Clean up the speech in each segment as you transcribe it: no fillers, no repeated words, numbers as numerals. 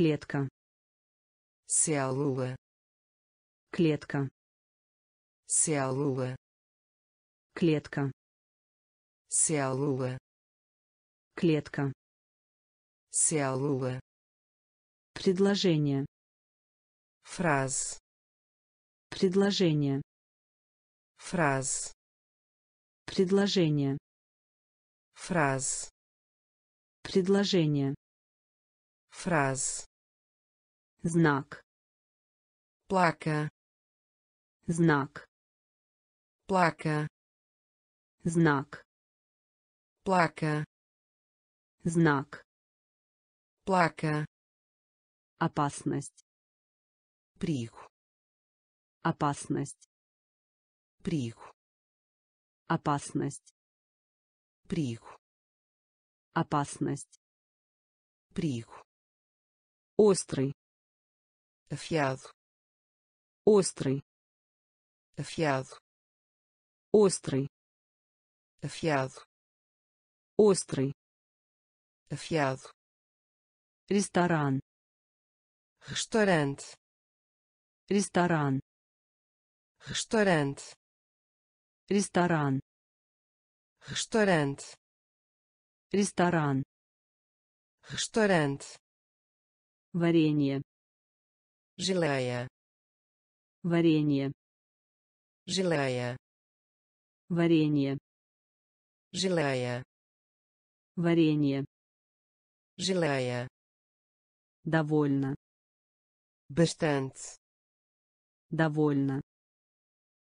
Клетка. Célula. Клетка. Célula. Клетка. Célula. Клетка. Célula. Предложение. Фраз. Предложение. Фраз. Предложение. Фраз. Предложение. Фраз. Знак. Плака. Знак. Плака. Знак. Плака. Знак. Плака. Опасность. Приг. Опасность. Приг. Опасность. Приг. Опасность. Приг. Острый. Афиад. Острый. Афиад. Острый. Афиад. Острый. Афиад. Ресторан. Restaurant. Ресторан. Restaurant. Ресторан. Restaurant. Ресторан. Restaurant. Варенье. Желая. Варенье. Желая. Варенье. Желая. Варенье. Желая. Довольно. Bastante. Довольно.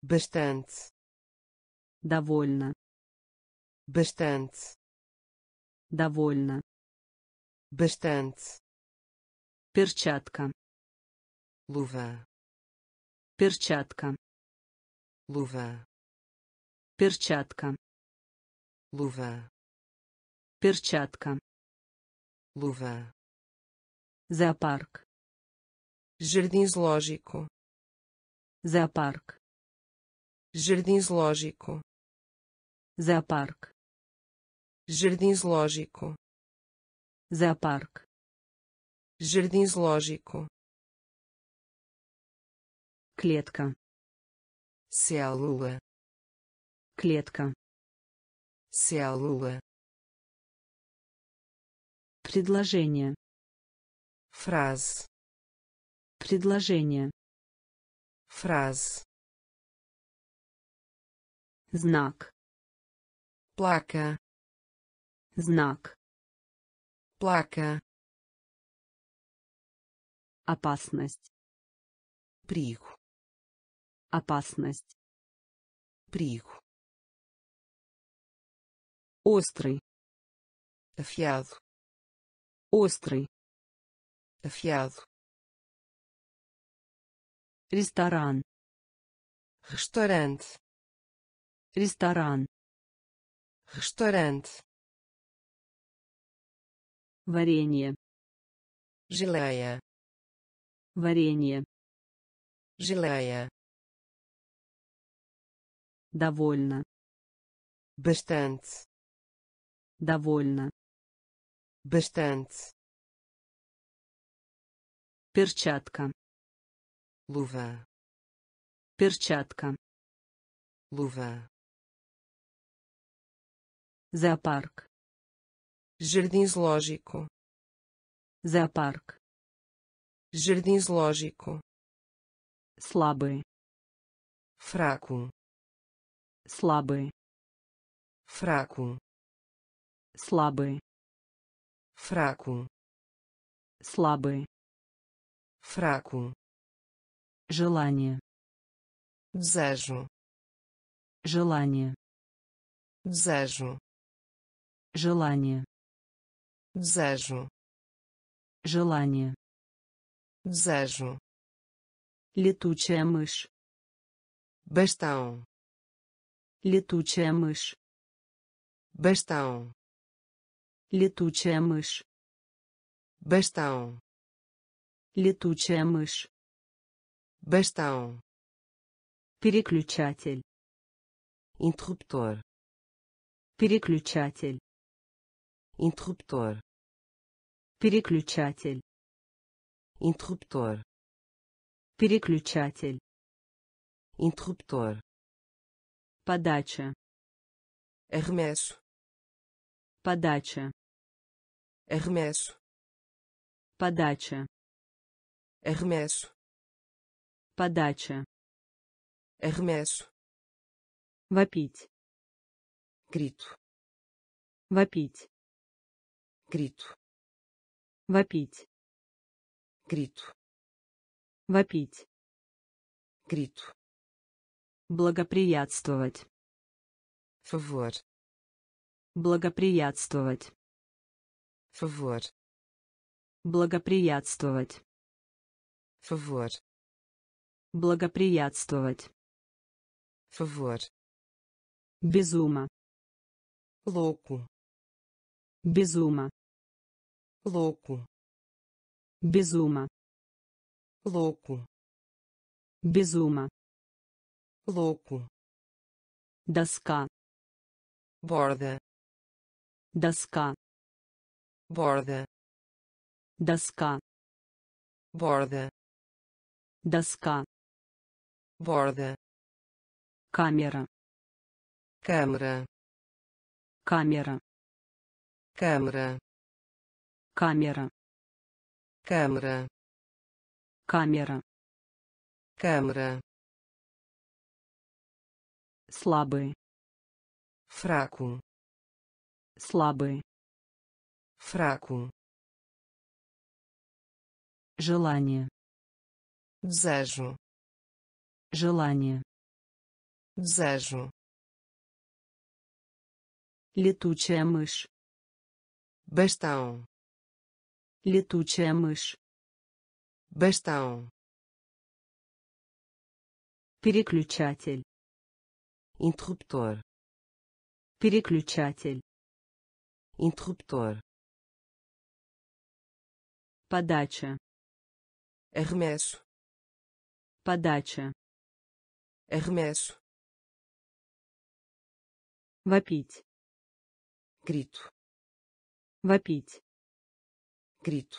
Bastante. Довольно. Bastante. Довольно. Bastante. Перчатка. Лува. Перчатка. Лува. Перчатка. Лува. Перчатка. Лува. Зоопарк. Jardim zoológico. Зоопарк. Jardim zoológico. Зоопарк. Jardim zoológico. Зоопарк. Jardim zoológico. Клетка. Célula. Клетка. Célula. Предложение. Фраз. Предложение. Фраз. Знак. Плака. Знак. Плака. Опасность. Приг. Опасность. Приг. Острый. Афиад. Острый. Афиад. Ресторан. Restaurant. Ресторан. Restaurant. Варенье. Желая. Варенье. Желая. Довольно. Bastante. Довольно. Bastante. Перчатка. Лува. Перчатка. Лува. Зоопарк. Jardim zoológico. Зоопарк. Jardim zoológico. Слабый. Фраку. Слабый. Фраку. Слабый. Фраку. Слабый. Фраку. Желание. Дзежу. Желание. Дзежу. Желание. Дзежу. Желание. Дзежу. Летучая мышь. Бестаун. Летучая мышь. Бестаун. Летучая мышь. Бестаун. Летучая мышь. Бестаун. Переключатель. Интерруптор. Переключатель. Интерруптор. Переключатель. Интерруптор. Переключатель. Интерруптор. Подача. Армесу. Подача. Армесу. Подача. Армесу. Подача. Армесу. Вопить. Крит. Вопить. Крит. Вопить. Крит. Вопить. Крит. Благоприятствовать. Фавор. Благоприятствовать. Фавор. Благоприятствовать. Фавор. Благоприятствовать. Фавор. Безума. Локу. Безума. Локу. Безума. Локу. Безума. Локу. Доска. Борда. Доска. Борда. Доска. Борда. Доска. Борда. Камера. Камера. Камера. Камера. Камера. Камера. Камера. Камера. Слабый. Фраку. Слабый. Фраку. Желание. Дзежу. Желание. Дзежу. Летучая мышь. Бестаун. Летучая мышь. Бестаун. Переключатель. Интерруптор. Переключатель. Интерруптор. Подача. Армесу. Подача. Армесу. Вопить. Крит. Вопить. Крит.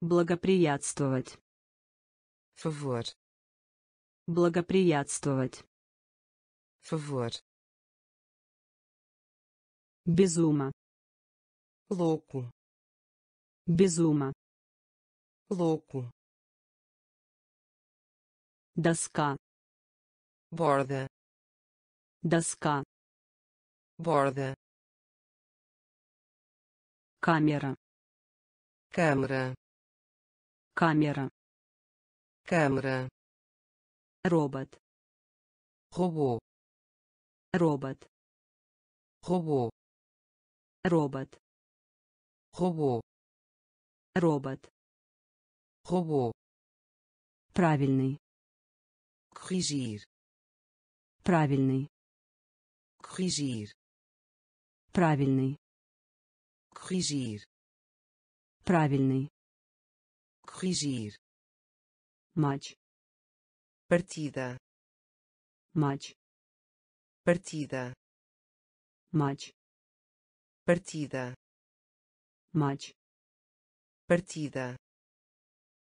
Благоприятствовать. Фавор. Благоприятствовать. Фавор. Безума. Локу. Безума. Локу. Доска. Борда. Доска. Борда. Камера. Камера. Камера. Камера. Робот. Робо. Робот. Робо. Робот. Робо. Робот. Робо. Правильный. Крижир. Правильный. Крижир. Правильный. Крижир. Правильный. Крижир. Матч. Партида. Матч. Партида. Матч. Партида. Матч. Партида.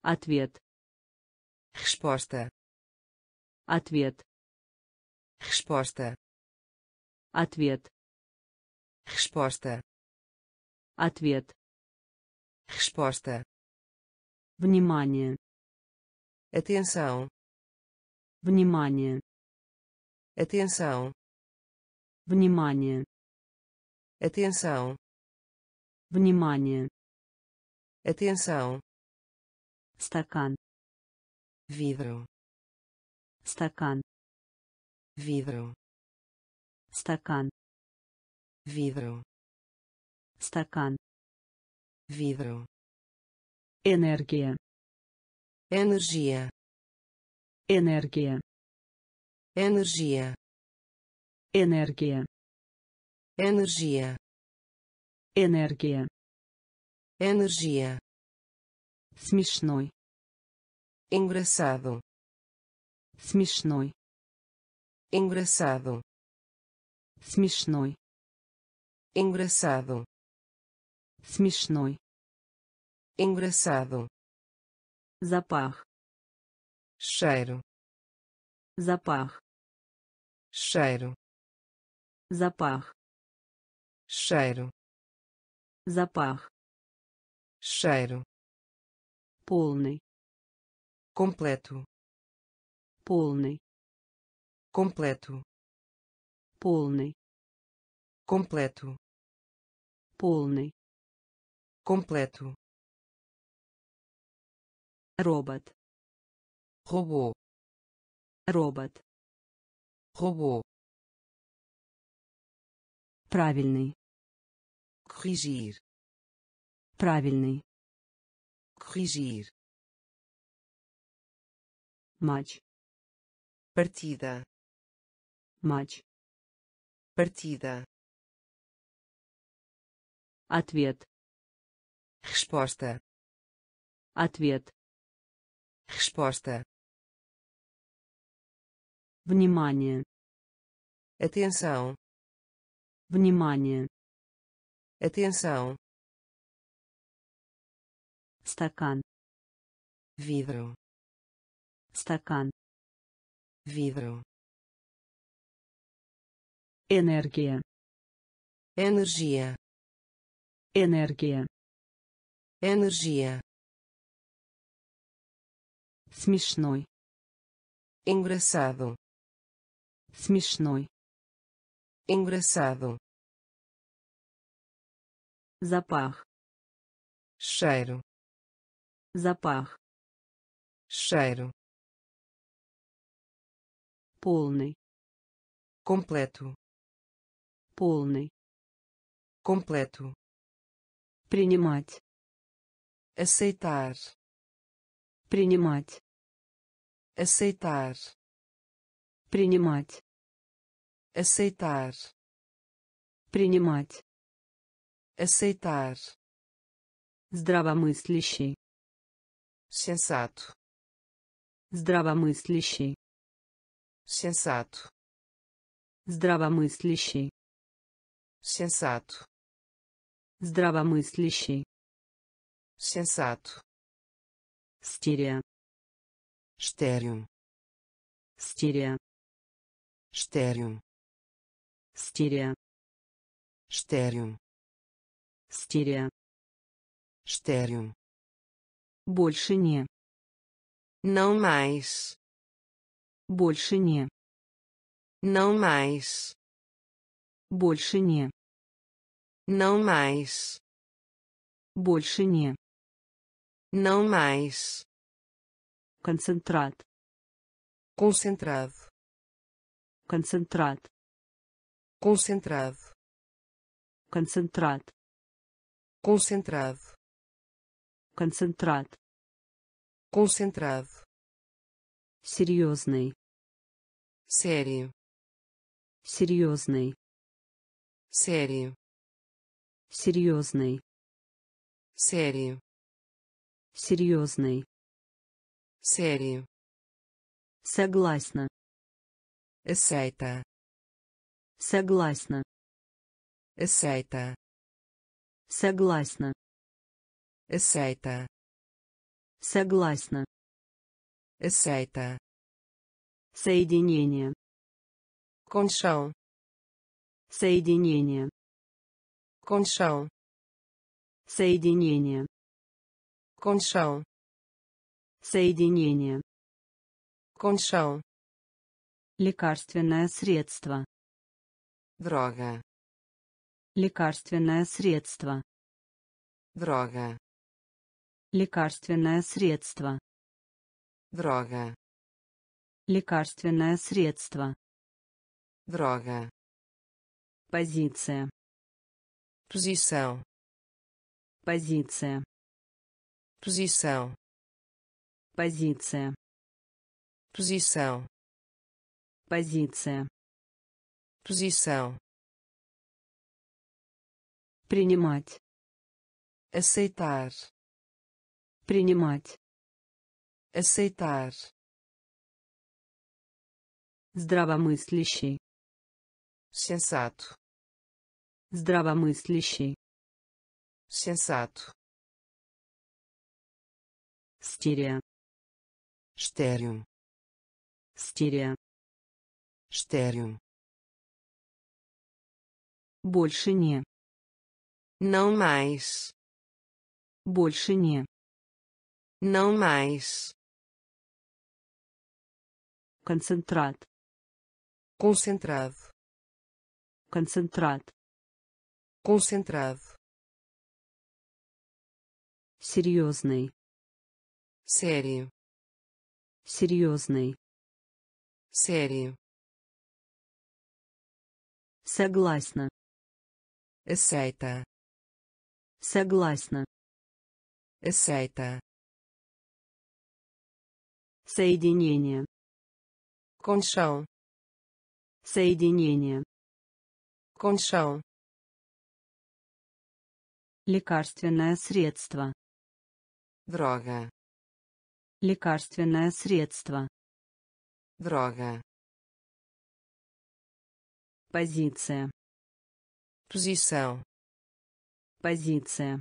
Ответ. Resposta. Ответ. Resposta. Ответ. Resposta. Ответ. Resposta. Внимание. Atenção. Внимание. Atenção. Внимание. Atenção. Внимание. Atenção. Стакан. Vidro. Стакан. Vidro. Стакан. Vidro. Стакан. Vidro. Энергия. Энергия. Энергия. Энергия. Энергия. Энергия. Энергия. Энергия. Смешной. Engraçado. Смешной. Engraçado. Смешной. Engraçado. Смешной. engraçado, запах, cheiro, запах, cheiro, запах, cheiro, запах, cheiro, полный, completo, полный, completo, полный, completo, полный, completo, робот, robô, робот, robô, правильный, corrigir, матч, partida, ответ, resposta, внимание, atenção, стакан, vidro, энергия, смешной, engraçado, запах, cheiro, полный, completo, принимать, aceitar, принимать, aceitar, принимать, aceitar, здравомыслящий, sensato, здравомыслящий, sensato, здравомыслящий, sensato, стерео, стерео, больше не, não mais, больше не, não mais, concentrado, серьезный, согласна, соединение, conchão, droga, позиция, принимать, aceitar, здравомыслящий, sensato, Стерео. Стерео. Стерео. Стерео. Больше не. Não mais. Больше не. Não mais. Концентрат. Concentrado. Концентрат. Concentrado. Серьезный. Sério. Серьезный. Sério. Согласна. Aceita. Согласна. Aceita. Соединение. Conchão. Соединение. Conchão. Лекарственное средство. Droga. Лекарственное средство. Droga. Позиция. Posição. Позиция.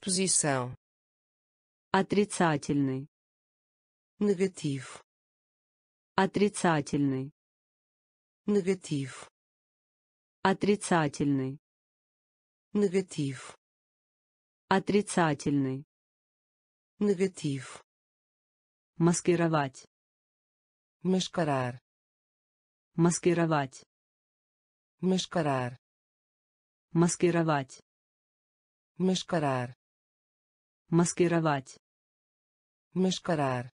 Posição. Отрицательный. Негатив. Отрицательный. Негатив. Отрицательный. Негатив. Отрицательный. Негатив. Маскировать. Маскарар. Маскировать. Маскарар. Маскировать. Маскарар. Маскировать. Маскарар.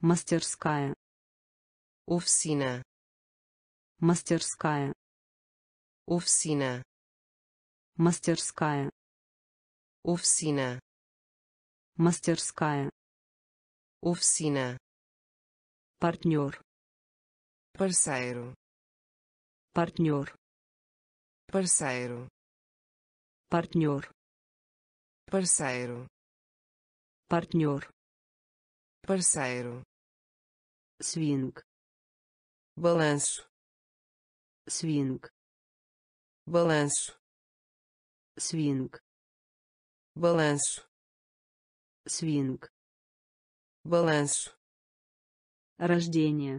Мастерская. Офисина. Мастерская. Офисина. Мастерская. Офисина. Мастерская. Офисина. Партнер. Парсайру. Партнер. Парсайру. Партнер. Парсайру. Партнер. Парсайру. Свинг. Балансу. Свинг. Балансу. Свинг. Балансу. Свинг. Балансу. Рождение.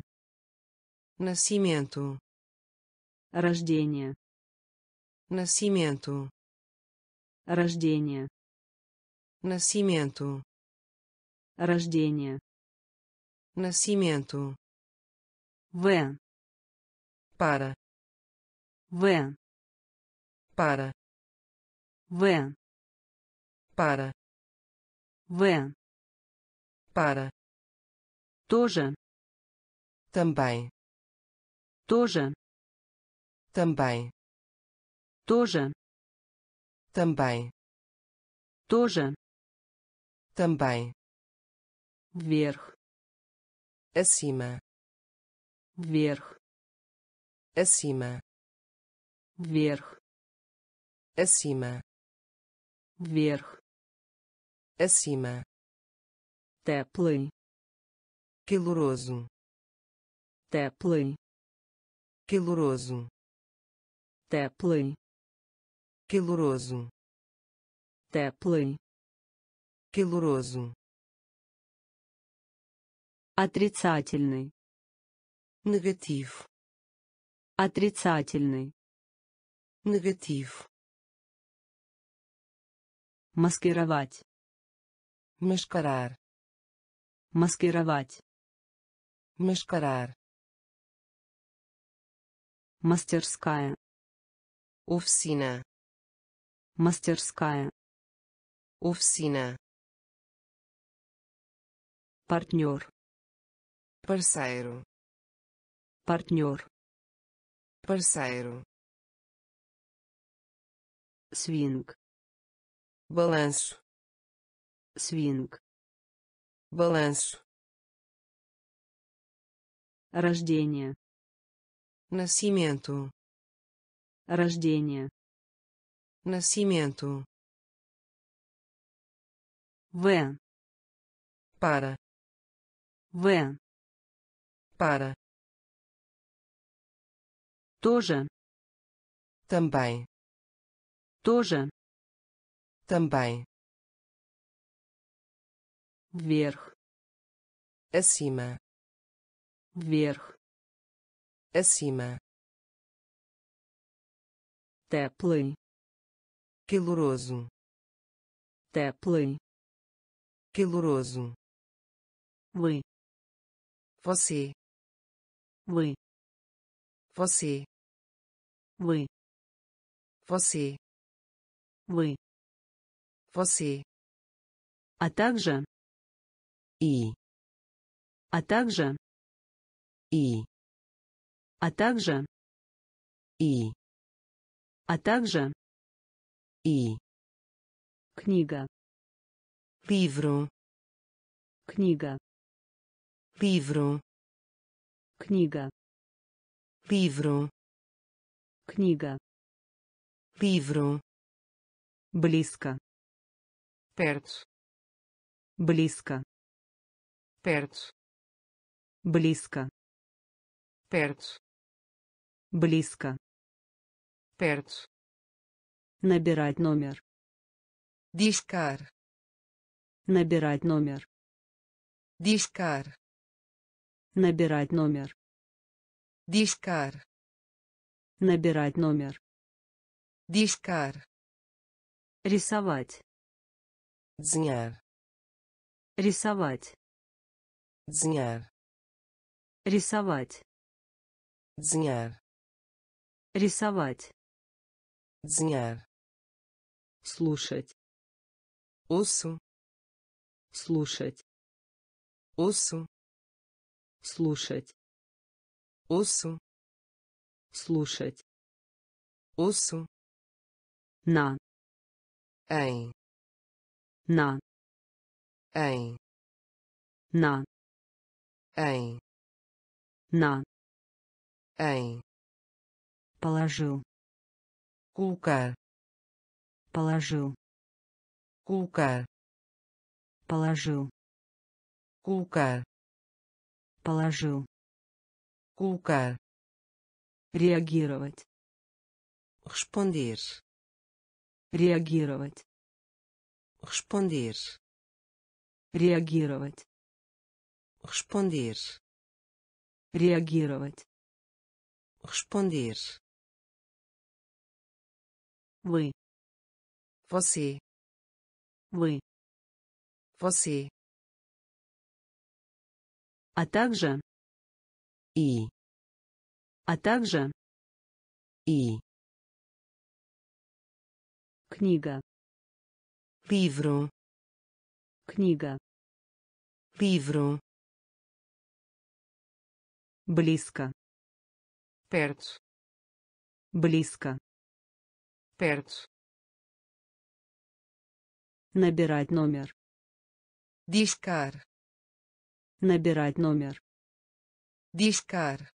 Nascimento. Рождение. Nascimento. Рождение. Nascimento. Рождение. Nascimento. В. Para. В. Para. В. Para. В. Para. Тоже. Também. Тоже. Também. Тоже. Também. Тоже. Também. Вверх. Acima. Вверх. Acima. Вверх. Acima. Вверх. Acima. Теплый. Caloroso. Теплый. Caloroso. Теплый. Caloroso. Теплый. Caloroso. Отрицательный. Негатив. Отрицательный. Негатив. Маскировать. Маскарар. Маскировать. Маскарар. Мастерская. Офисина. Мастерская. Офисина. Партнер. Парсайру. Партнер. Парсайру. Свинг. Балансу. Свинг. Балансу. Рождение. Nascimento. Рождение. Nascimento. В. Para. В. Para. Тоже. Também. Тоже. Também. вверх, acima, вверх, acima, теплый, caloroso, вы, você, вы, você, вы, você, а также и, книга, livro, книга, livro, книга, livro, книга, livro, близко, perto, близко, perto, близко, perto, близко, perto, набирать номер, discar, набирать номер, discar, набирать номер, discar, набирать номер, discar, рисовать, desenhar, рисовать, desenhar, рисовать, desenhar, рисовать, desenhar, слушать, ouço, слушать, ouço, слушать, ouço, слушать, ouço, на, em, на, em, на, em, положил, colocar, положил, colocar, положил, colocar, реагировать, responder, реагировать, responder, реагировать, responder, реагировать, responder, вы, você, а также и, книга, livro, близко, perto, набирать номер, discar, набирать номер, discar,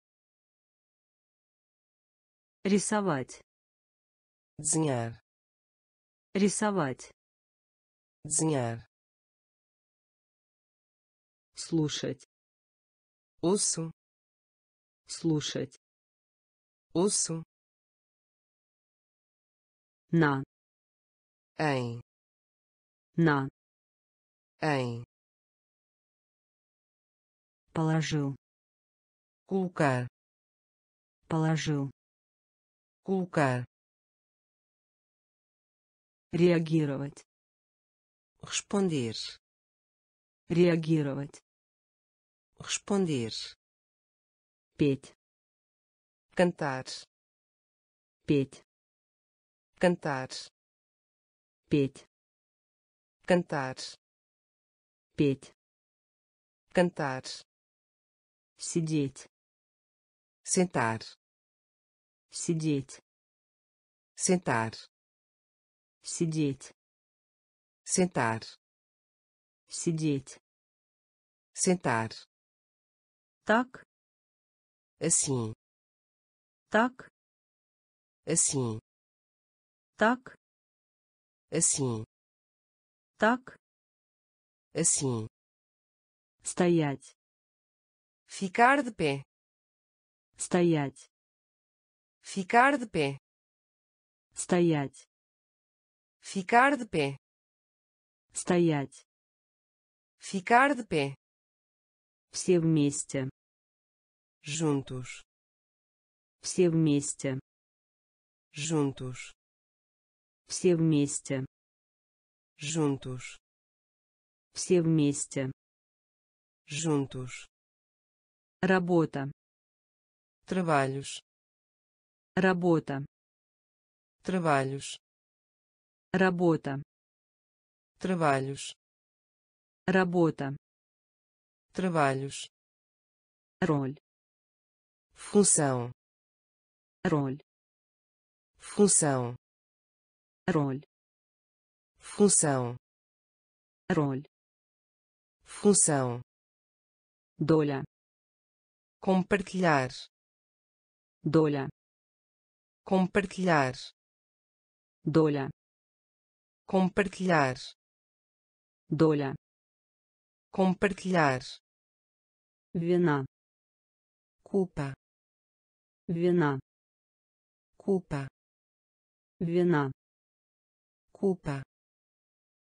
рисовать, desenhar, слушать, ouço, на, em, положил, colocar, реагировать, responder, реагировать, responder, петь, cantar, петь, cantar, петь, cantar, сидеть, sentar, сидеть, sentar, так, assim, так, assim, стоять, ficar de pé, стоять, ficar de pé, стоять, ficar de pé, стоять, Ficar de pé. Все вместе. Juntos. Все вместе. Juntos. Все вместе. Juntos. Все вместе. Juntos. Работа. Trabalhos. Работа. Trabalhos. Работа. Trabalhos. Работа. Trabalhos. Роль. Função. Роль. Função. Роль. Função. Роль. Função. Доля. Compartilhar. Доля. Compartilhar. Доля. Compartilhar. Доля. Compartilhar. Вина. Culpa. Вина. Culpa. Вина. Culpa.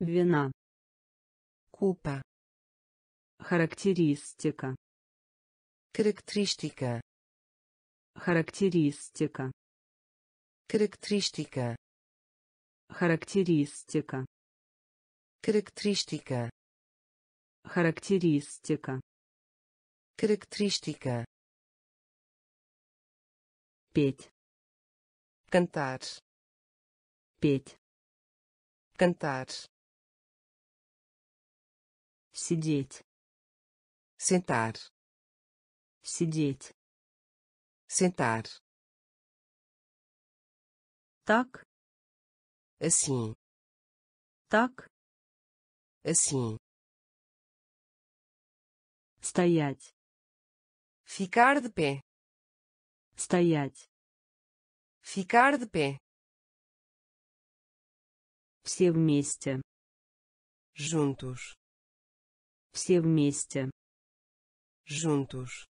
Вина. Culpa. Характеристика. Característica. Характеристика. Característica. Характеристика. Característica. Характеристика. Característica. Петь. Cantar. Петь. Cantar. Сидеть. Sentar. Сидеть. Sentar. Так. Assim. Так. Assim. Стоять. Ficar de pé. Стоять. Ficar de pé. Все вместе. Juntos. Все вместе. Juntos.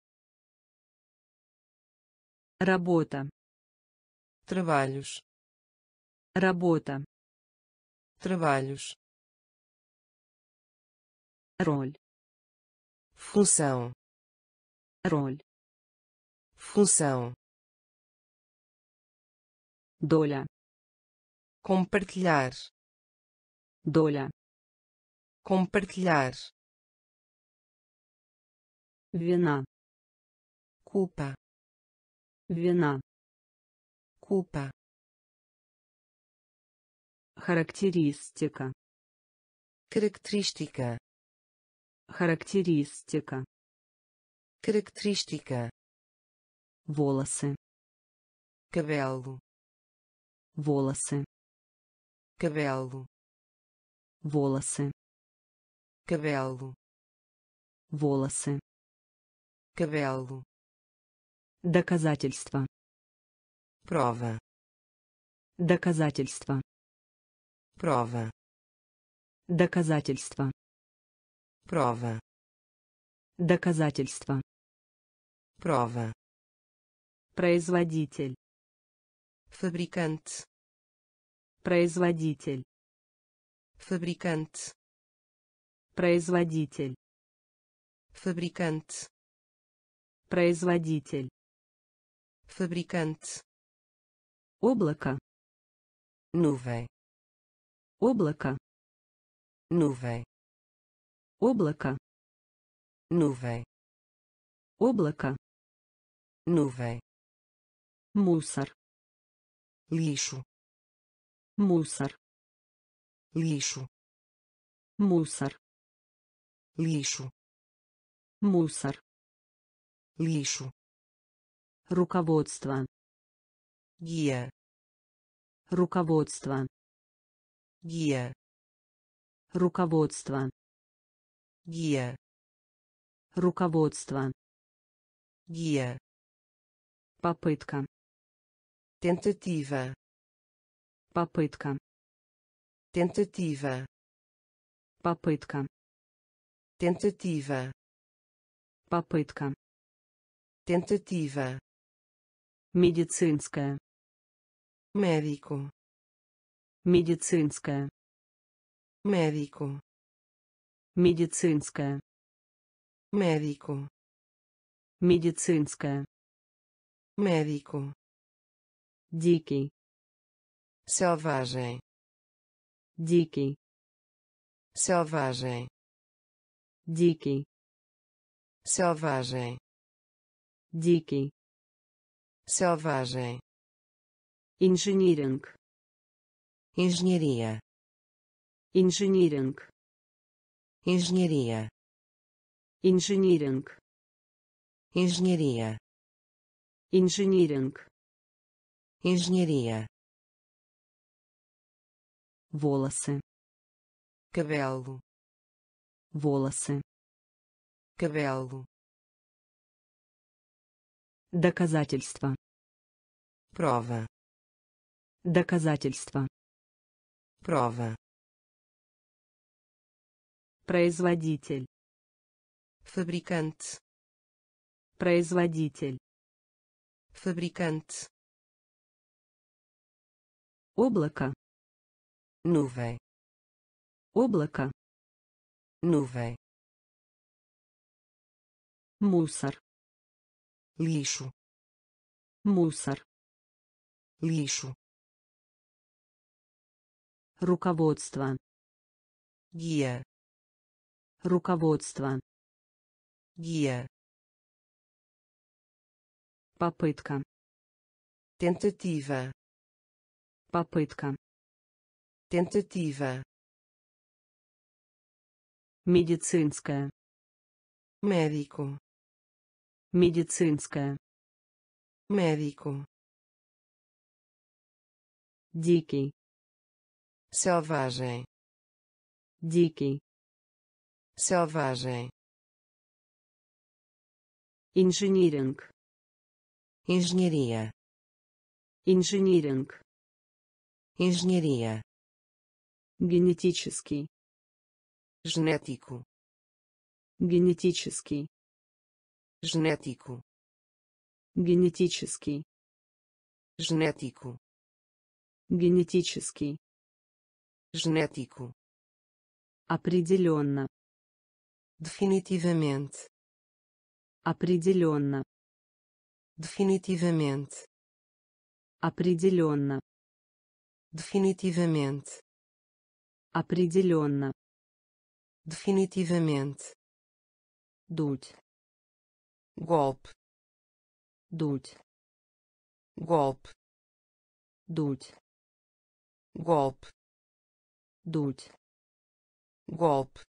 Работа. Trabalhos. Работа. Trabalhos. Роль. Função. Роль. Função. Доля. Compartilhar. Доля. Compartilhar. Вина. Culpa. Вина. Culpa. Характеристика. Característica. Характеристика. Característica. Волосы. Cabelo. Волосы. Cabelo. Волосы. Cabelo. Волосы. Cabelo. Доказательство. Prova. Доказательство. Prova. Доказательство. Prova. Доказательство. Prova. Производитель. Fabricante. Производитель. Fabricante. Производитель. Fabricante. Производитель. Fabricante. Облако. Nuvem. Облако. Nuvem. Облако. Nuvem. Облако. Nuvem. Мусор. Lixo. Мусор. Lixo. Мусор. Lixo. Мусор. Лишу. Руководство. Гия. Руководство. Гия. Руководство. Гия. Руководство. Гия. Попытка. Tentativa. Попытка. Tentativa. Попытка. Tentativa. Попытка. Tentativa. Медицинская. Médico. Медицинская. Médico. Медицинская. Медико. Медицинская. Медико. Дикий. Selvagem. Дикий. Selvagem. Дикий. Selvagem. Дикий. Selvagem. Engineering. Engenharia. Engineering. Engenharia. Engineering. Engenharia. Engineering. Engenharia. Волосы. Cabelo. Волосы. Cabelo. Доказательство. Prova. Доказательство. Prova. Производитель. Fabricante. Производитель. Fabricante. Облако. Nuvem. Облако. Nuvem. Мусор. Lixo. Мусор. Lixo. Руководство. Guia. Руководство. Guia. Попытка. Tentativa. Попытка. Tentativa. Медицинская. Médico. Медицинская. Médico. Дикий. Selvagem. Дикий. Selvagem. Engineering. Engenharia. Engineering. Engenharia. Генетический. Genético. Генетический. Genético. Генетический. Genético. Генетический. Genético. Определенно. Definitivamente. Определенно. Definitivamente. Определенно. Definitivamente. Определенно. Definitivamente. Дуть. Golpe. Дуть. Golpe. Дуть. Golpe. Дуть. Golpe.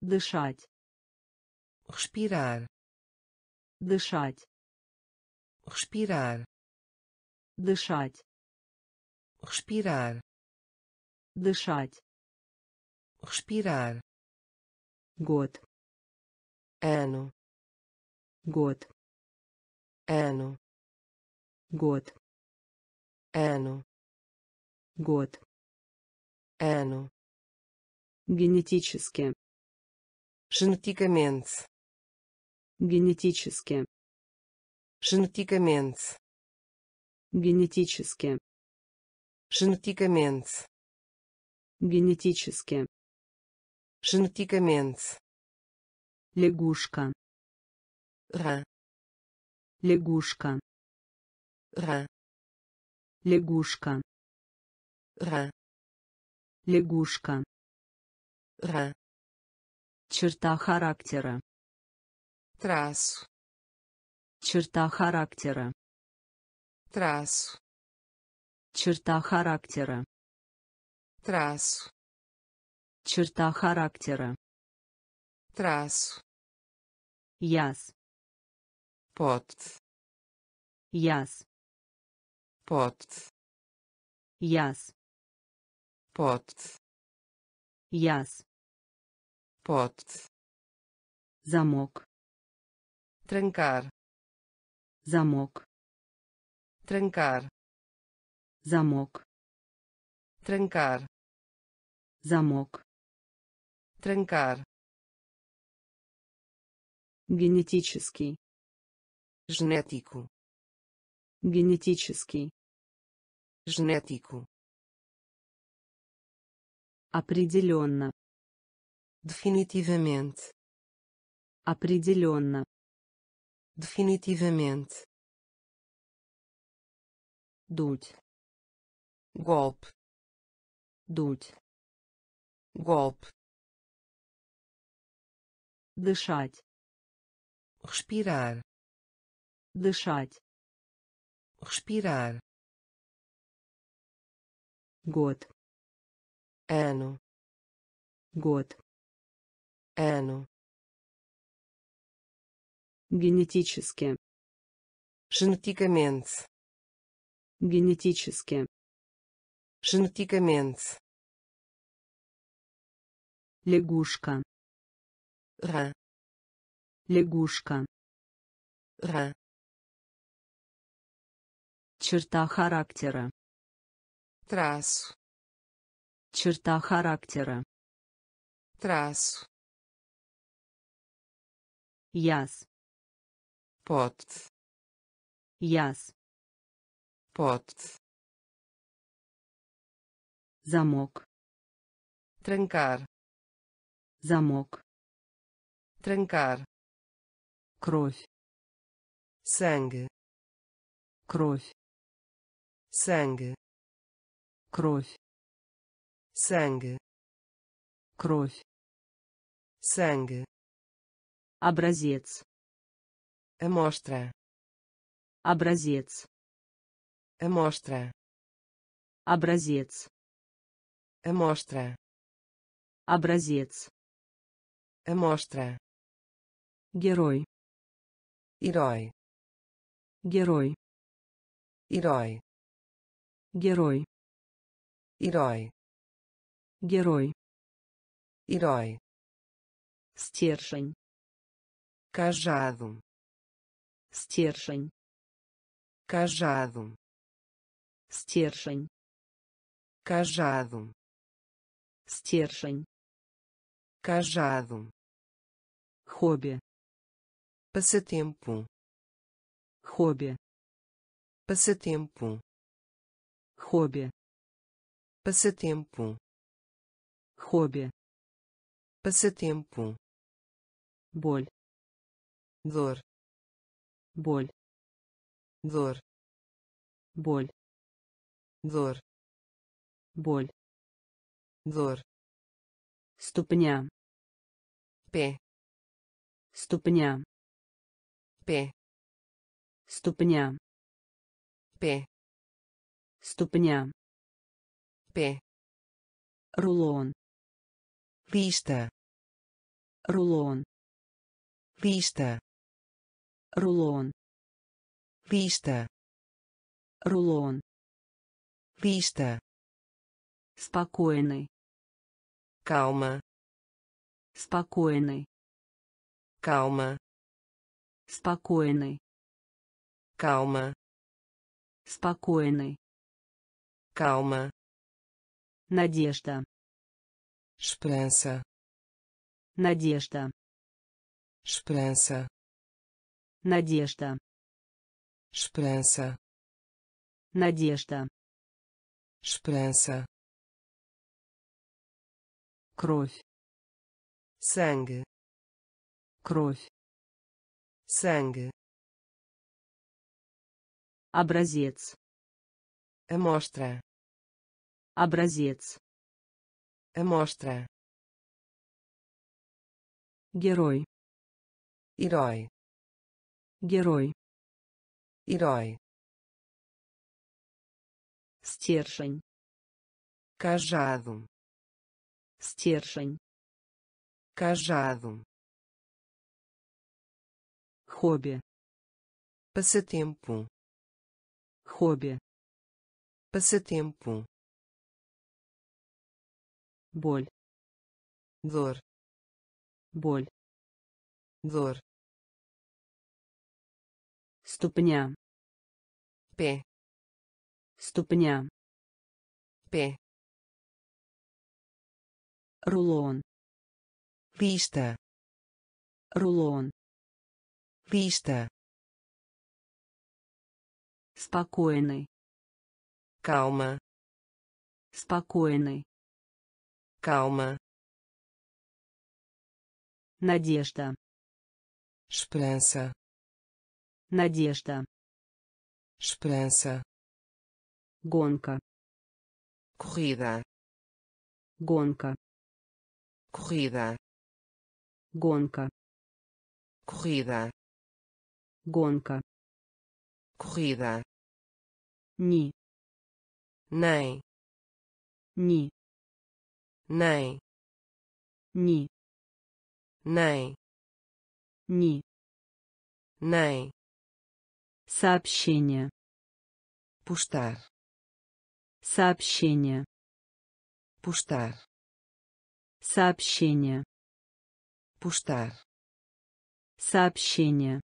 Дышать. Respirar. Дышать. Respirar. Дышать. Respirar. Дышать. Respirar. Год. Ano. Год. Ano. Год. Ano. Год. Ano. Генетически. Geneticamente. Генетически. Geneticamente. Генетически. Geneticamente. Генетически. Geneticamente. Лягушка. Ра. Лягушка. Ра. Лягушка. Ра. Лягушка. Ра. Черта характера. Трасс. Черта характера. Трасс. Черта характера. Трасс. Черта характера. Трасс. Яс. Пот. Яс. Пот. Яс. Пот. Яс. Пот. Замок. Trancar. Замок. Trancar. Замок. Trancar. Замок. Trancar. Генетический. Genético. Генетический. Genético. Определенно. Definitivamente. Определенно. Definitivamente. Дуть. Golpe. Дуть. Golpe. Дышать. Respirar. Дышать. Respirar. Год. Ano. Год. Ano. Генетически. Geneticamente. Генетически. Geneticamente. Лягушка. Ра. Лягушка. Ра. Черта характера. Трасу. Черта характера. Трасу. Яс. Пот. Яс. Пот. Замок. Транкар. Замок. Транкар. Кровь. Санге. Кровь. Sangue, кровь, sangue, кровь, sangue, образец, amostra, образец, amostra, образец, amostra, герой, herói, герой, herói. Герой. Ирой. Герой. Ирой. Стержень. Кажаду. Стержень. Кажаду. Стержень. Кажаду. Стержень. Кажаду. Хобби. Пассатемпу. Хобби. Пассатемпу. Хобби. Пассатемпу. Хобби. Пассатемпу. Боль. Дор. Боль. Дор. Боль. Дор. Боль. Дор. Ступня. П. Ступня. П. Ступня. П. Ступня. П. Рулон. Листа. Рулон. Листа. Рулон. Листа. Рулон. Листа. Спокойный. Калма. Спокойный. Калма. Спокойный. Калма. Спокойный. Calma. Надежда. Esperança. Надежда. Esperança. Надежда. Esperança. Надежда. Esperança. Кровь. Sangue. Кровь. Sangue. Образец. Amostra. Образец. Amostra. Герой. Herói. Герой. Herói. Стержень. Cajado. Стержень. Cajado. Хобби. Passatempo. Хобби. Пассатемпу. Боль. Дор. Боль. Дор. Ступня. П. Ступня. П. Рулон. Листа. Рулон. Листа. Спокойный. Calma. Спокойный. Calma. Надежда. Esperança. Надежда. Esperança. Гонка. Corrida. Гонка. Corrida. Гонка. Corrida. Гонка. Corrida. Ни. Най. Ни. Най. Ни. Най. Ни. Най. Сообщение. Пуштар. Сообщение. Пуштар. Сообщение. Пуштар. Сообщение.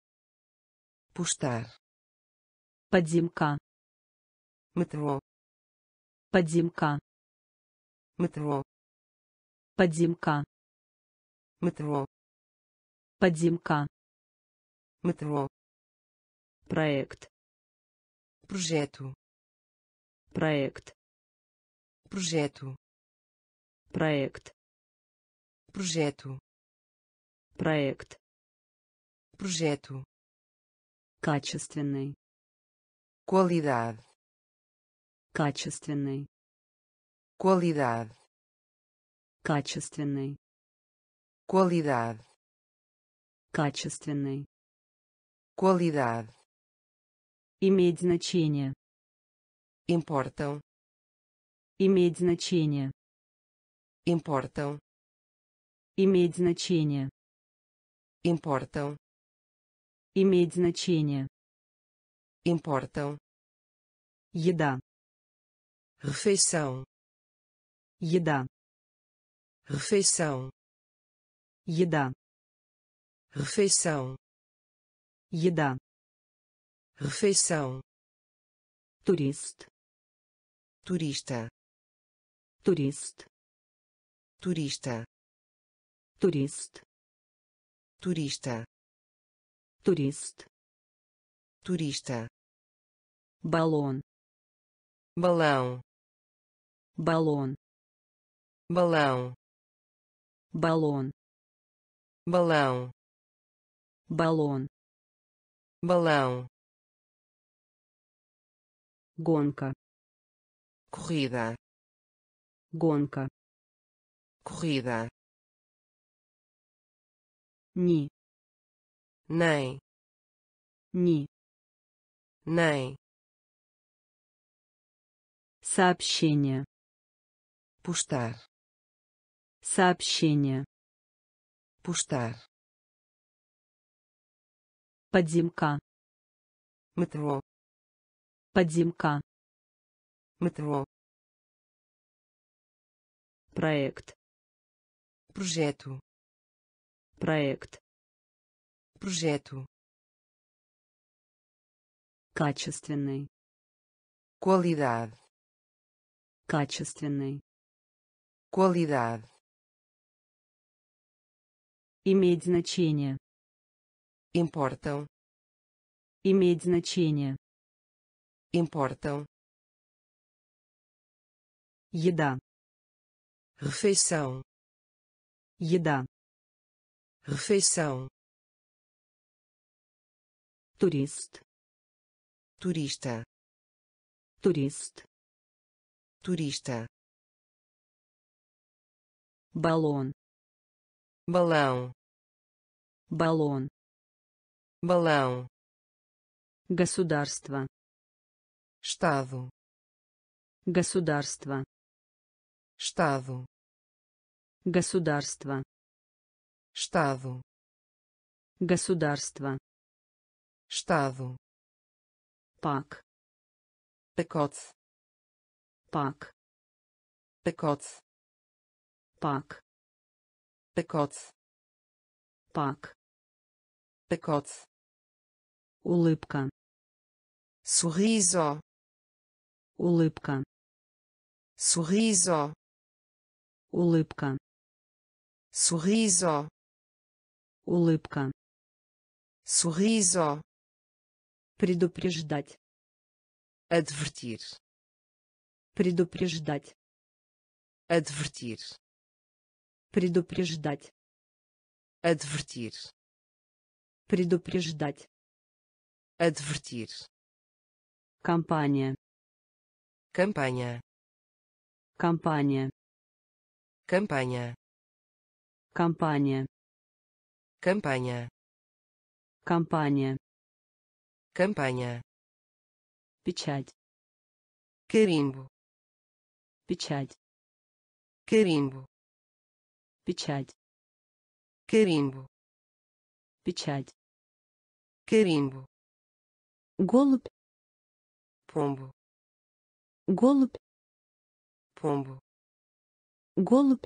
Пуштар. Подземка. Метро. Подземка. Метро. Подземка. Метро. Подземка. Метро. Проект. Projeto. Проект. Projeto. Проект. Projeto. Проект. Projeto. Качественный. Qualidade. Качественный. Qualidade. Качественный. Qualidade. Качественный. Qualidade. Иметь значение. Importam. Иметь значение. Importam. Иметь значение. Importam. Иметь значение. Importam. Еда. Refeição. Еда. Refeição. Еда. Refeição. Еда. Refeição. Турист. Туриста. Турист. Туриста. Турист. Туриста. Турист. Туриста. Баллон. Баллон. Баллон. Баллон. Баллон. Баллон. Баллон. Баллон. Гонка. Corrida. Гонка. Corrida. Ни. Най. Ни. Най. Сообщение. Пуштар. Сообщение. Пуштар. Подземка. Метро. Подземка. Метро. Проект. Projeto. Проект. Projeto. Качественный. Qualidade. Качественный. Qualidade. Иметь значение. Importam. Иметь значение. Importam. Еда. Refeição. Еда. Refeição. Турист. Туриста. Турист. Туриста. Баллон. Баллон. Баллон. Баллон. Государство. Штаду. Государство. Штаду. Государство. Штаду. Государство. Штаду. Пак. Пекоц. Пак. Пекоц. Пак. Пекоц. Пак. Пекоц. Улыбка. Суризо. Улыбка. Суризо. Улыбка. Суризо. Улыбка. Суризо. Предупреждать. Advertir. Предупреждать. Advertir. Предупреждать. Advertir. Предупреждать. Advertir. Компания. Компания. Компания. Компания. Компания. Компания. Компания. Компания. Печать. Carimbo. Печать. Carimbo. Печать. Carimbo. Печать. Carimbo. Голубь. Pombo. Голубь. Pombo. Голубь.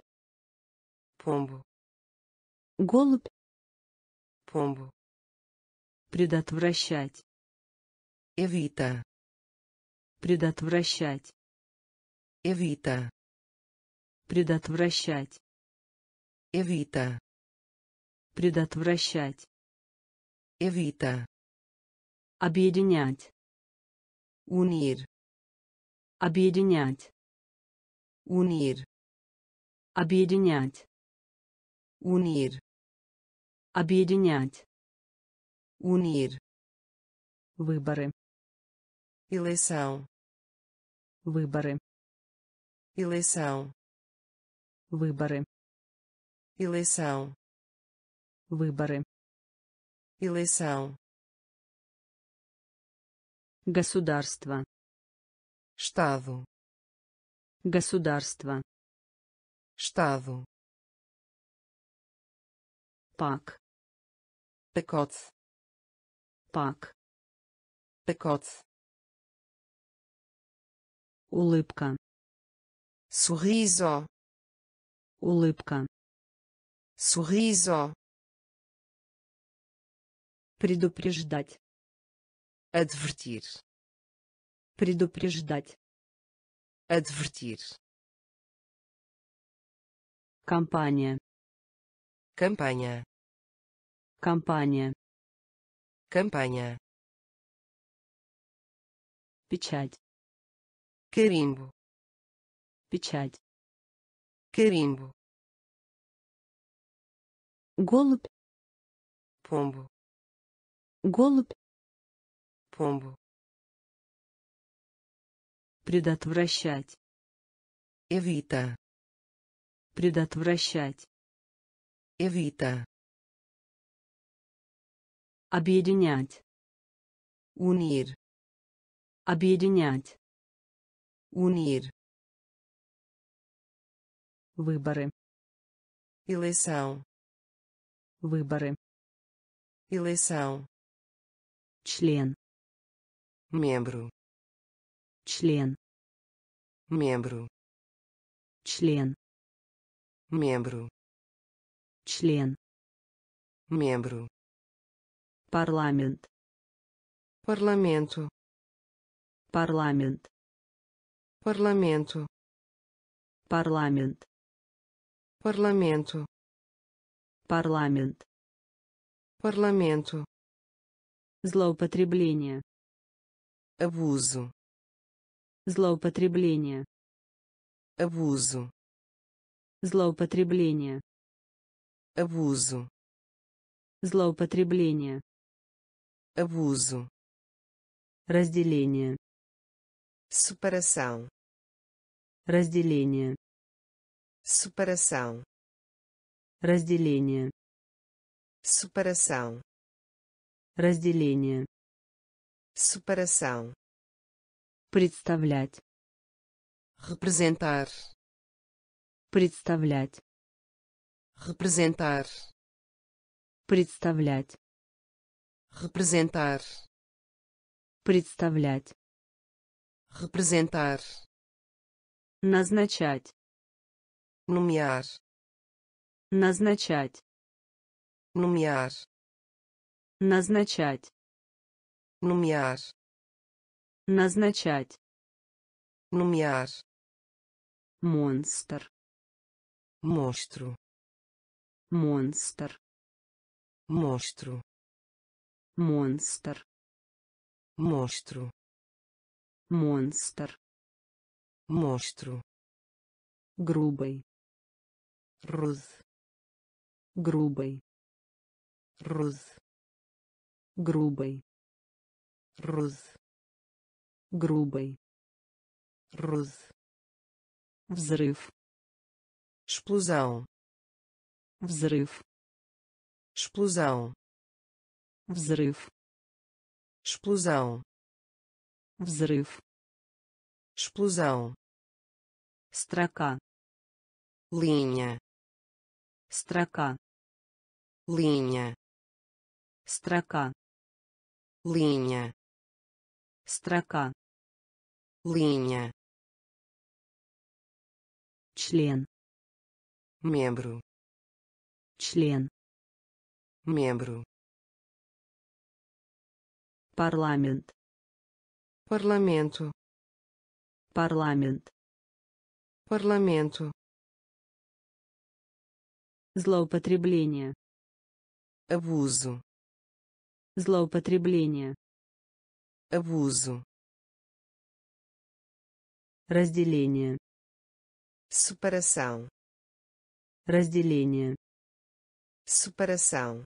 Pombo. Голубь. Pombo. Предотвращать. Evita. Предотвращать. Evita. Предотвращать. Evita. Предотвращать. Evita. Объединять. Unir. Объединять. Unir. Объединять. Unir. Объединять. Unir. Выборы. Eleição. Выборы. Eleição. Выборы. Eleição. Выборы. Eleição. Государство. Estado. Государство. Estado. Пак. Pacote. Пак. Pacote. Улыбка. Sorriso. Улыбка. Sorriso. Предупреждать. Advertir. Предупреждать. Advertir. Компания. Компания. Компания. Компания. Печать. Carimbo. Печать. Carimbo. Голубь. Pombo. Голубь. Pombo. Предотвращать. Evita. Предотвращать. Evita. Объединять. Unir. Объединять. Unir. Выборы. Eleição. Выборы. Eleição. Член. Membro. Член. Membro. Член. Membro. Член. Membro. Парламент. Парламенту. Парламент. Парламенту. Парламент. Парламенту. Парламент. Парламенту. Злоупотребление. Абузу. Злоупотребление. Абузу. Злоупотребление. Абузу. Злоупотребление. Абузу. Разделение. Separação. Разделение. Separação. Разделение. Separação. Разделение. Separação. Представлять. Representar. Представлять. Representar. Представлять. Representar. Представлять. Representar. Назначать. Nomear. Назначать. Nomear. Назначать. Nomear. Назначать. Nomear. Монстр. Monstro. Монстр. Monstro. Монстр. Monstro. Монстр. Monstro. Грубый. Руз. Грубый. Руз. Грубый. Руз. Грубый. Руз. Взрыв. Explosão. Взрыв. Explosão. Взрыв. Explosão. Взрыв. Explosão. Строка. Линия. Строка. Линия. Строка. Линия. Строка. Линия. Член. Membro. Член. Membro. Парламент. Парламенту. Парламент. Парламенту. Злоупотребление. Абузу. Злоупотребление. Абузу. Разделение. Separação. Разделение. Separação.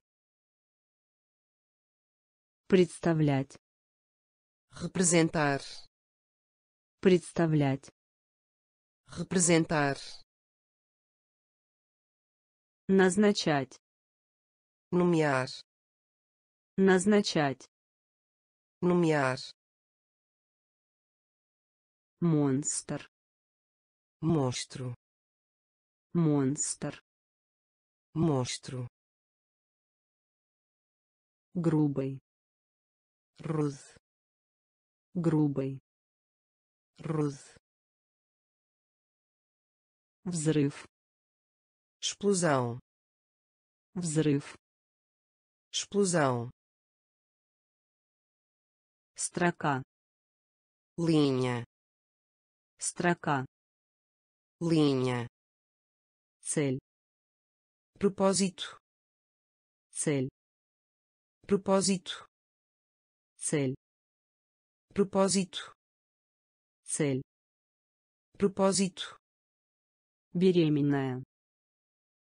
Представлять. Representar. Представлять. Representar. Назначать. Nomear. Назначать. Nomear. Монстр. Monstro. Монстр. Monstro. Грубый. Руз. Грубый. Руз. Взрыв. Explosão. Взрыв. Explosão. Строка. Линия. Строка. Линия. Цель. Propósito. Цель. Propósito. Цель. Propósito. Цель. Propósito. Беременная.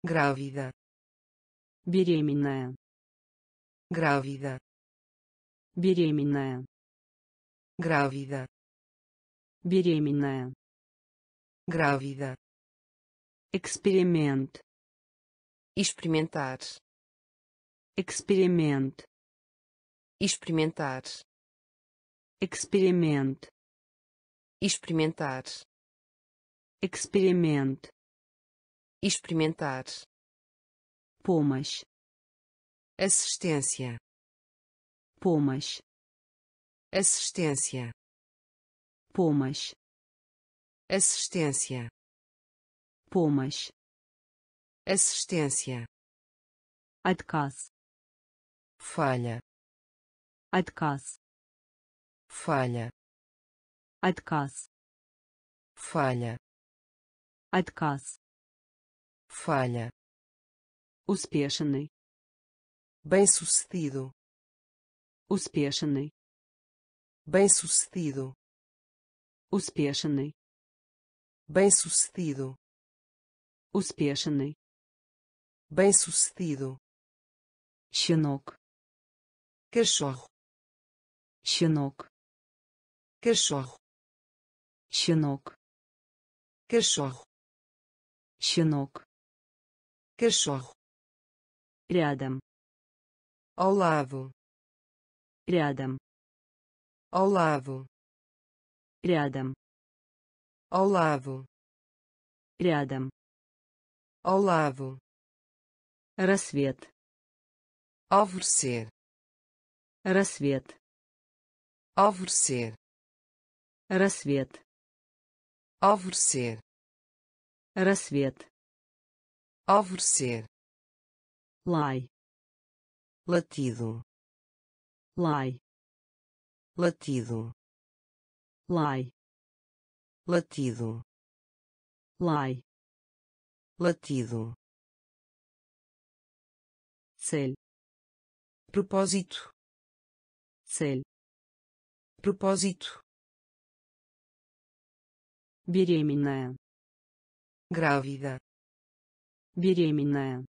Grávida. Беременная. Grávida. Беременная. Grávida. Беременная. Grávida. Experimento. Experimentar. Experimento. Experimentar. Experimento. Experimentar. Experimento. Experimentar. Помощь. Assistência. Помощь. Assistência. Помощь. Assistência. Помощь. Assistência. Отказ. Falha. Отказ. Falha. Отказ. Falha. Отказ. Falha. Успешный. Bem-sucedido. Успешный. Bem-sucedido. Успешный. Bem-sucedido. Успешный. Bem-sucedido. Щенок. Cachorro. Щенок. Cachorro. Щенок. Cachorro. Щенок. Cachorro. Рядом. Ao lado. Рядом. Ao lado. Рядом. Ao lado. Рядом. Ao lado. Рассвет. Alvorecer. Рассвет. Alvorecer. Рассвет. Alvorecer. Рассвет. Alvorecer. Лай. Latido. Лай. Latido. Лай. Latido. Лай. Latido. Цель. Propósito. Цель. Propósito. Беременная. Grávida. Беременная.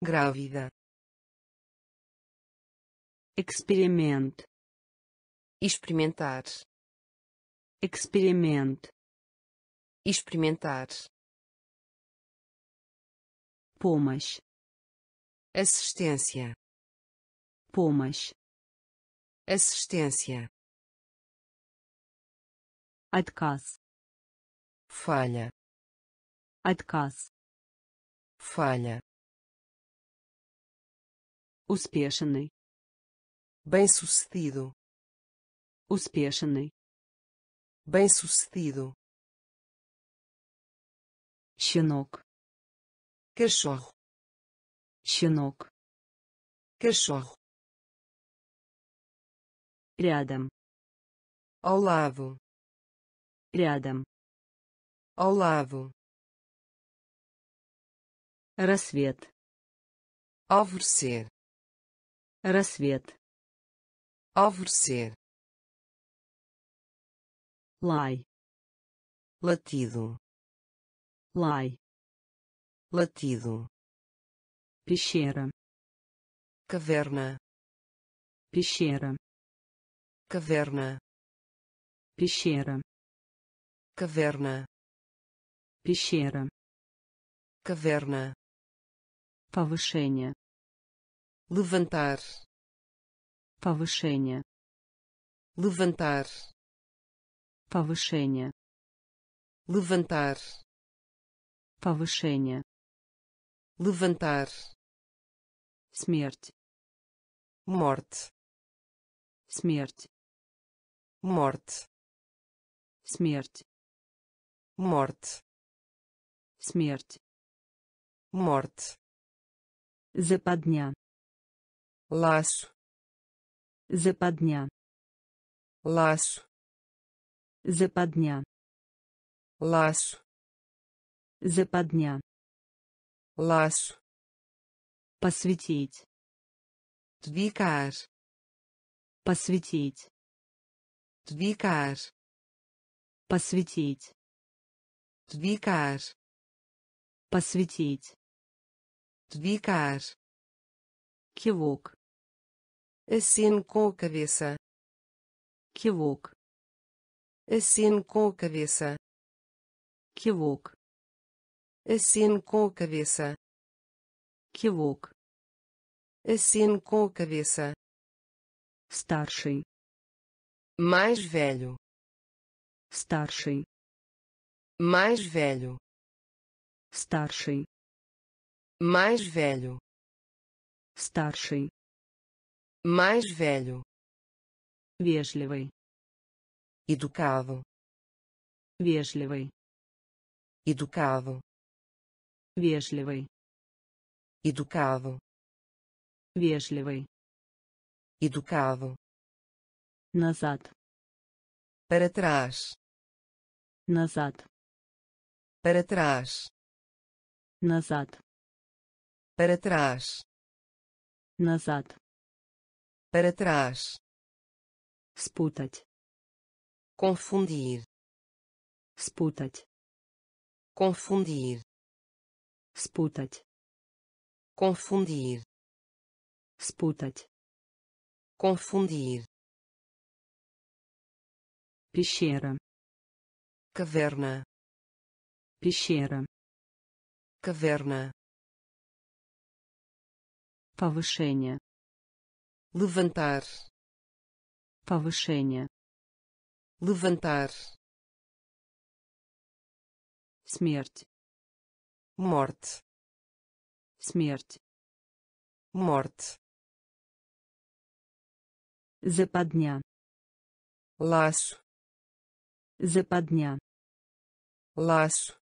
Grávida. Experimento. Experimentar. Experimento. Experimentar. Pomos. Assistência. Pomos. Assistência. Отказ. Falha. Отказ. Falha. Успешный. Bem-sucedido. Успешный. Bem-sucedido. Щенок. Cachorro. Щенок. Cachorro. Рядом. Ao lado. Рядом. Ao lado. Рассвет. Alvorecer. Рассвет. Alvorecer. Лай. Latido. Лай. Latido. Пещера. Caverna. Пещера. Caverna. Пещера. Caverna. Пещера. Caverna. Повышение. Levantar. Повышение. Levantar. Повышение. Levantar. Повышение. Levantar. Смерть. Morte. Смерть. Morte. Смерть. Morte. Смерть. Morte. Западня. Laço. Западня. Laço. Западня. Laço. Западня. Laço. Посвятить. Dedicar. Посвятить. Dedicar. Посвятить. Dedicar. Посвятить. Dedicar. Кивок. Aceno com a cabeça. Кивок. Aceno com a cabeça. Кивок. Aceno com a cabeça. Кивок. Aceno com a cabeça. Старший. Mais velho. Старший. Mais velho. Старший. Mais velho. Старший. Mais velho. Вежливый. Educado. Вежливый. Educado. Вежливый. Educado. Вежливый. Educado. Назад. Para trás. Назад. Para trás. Назад. Para trás. Назад. Para trás. Спутать. Confundir. Спутать. Confundir. Спутать. Confundir. Спутать. Confundir. Пещера. Caverna. Пещера. Caverna. Повышение. Levantar. Повышение. Levantar. Смерть. Morte. Смерть. Morte. Западня. Laço. Западня. Laço.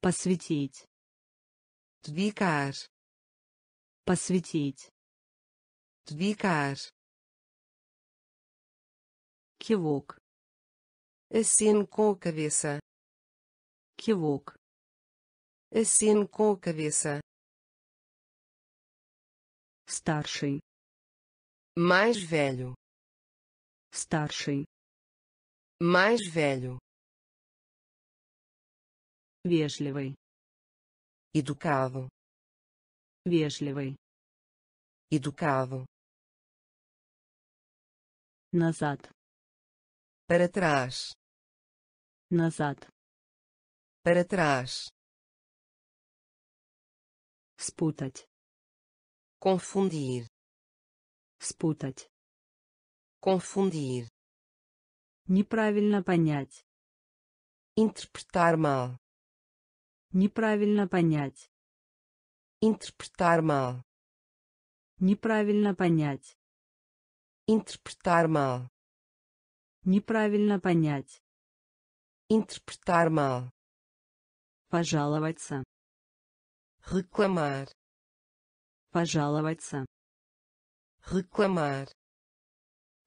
Посвятить. Dedicar. Посвятить. Dedicar. Кивок. Aceno com a cabeça. Кивок. Aceno com a cabeça. Старший. Mais velho. Старший. Mais velho. Вежливый. Educado. Вежливый. educado, назад, para trás, назад, para trás, спутать, confundir, спутать, confundir, неправильно понять, interpretar mal, неправильно понять, interpretar mal, неправильно понять, interpretar mal, неправильно понять, interpretar mal, пожаловаться, reclamar, пожаловаться, reclamar,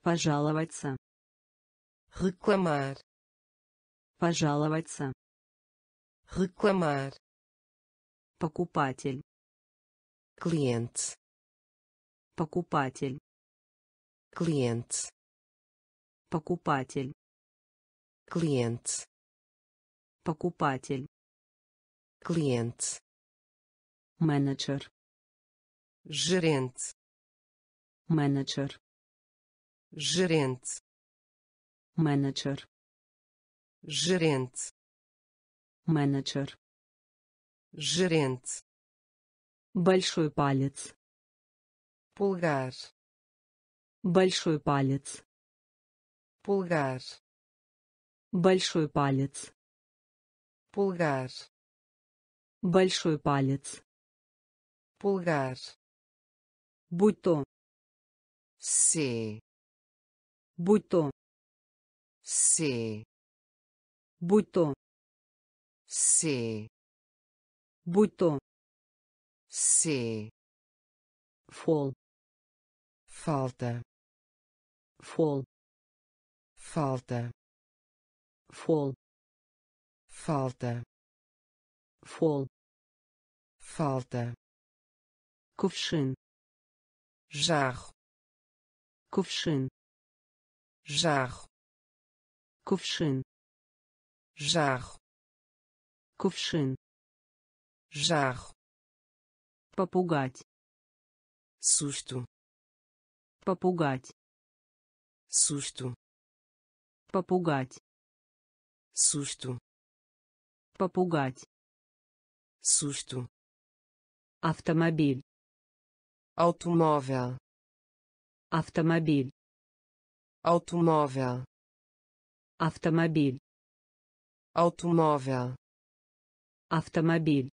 пожаловаться, reclamar, пожаловаться, reclamar, покупатель, клиент, покупатель, клиент, покупатель, клиент, покупатель, клиент, менеджер, gerente, менеджер, gerente, менеджер, gerente, менеджер, gerente, большой палец, пульгар, большой палец, пульгар, большой палец, пульгар, большой палец, пульгар, будь то, си, будь то, си, будь то, си, будь то, си, фол, falta, фол, falta, фол, falta, фол, falta, кувшин, jarro, кувшин, jarro, кувшин, jarro, кувшин, jarro, попугать, сусту, попугать, сусту, попугать, сусту, попугать, сусту, автомобиль, automóvel, автомобиль, automóvel, автомобиль, automóvel, автомобиль,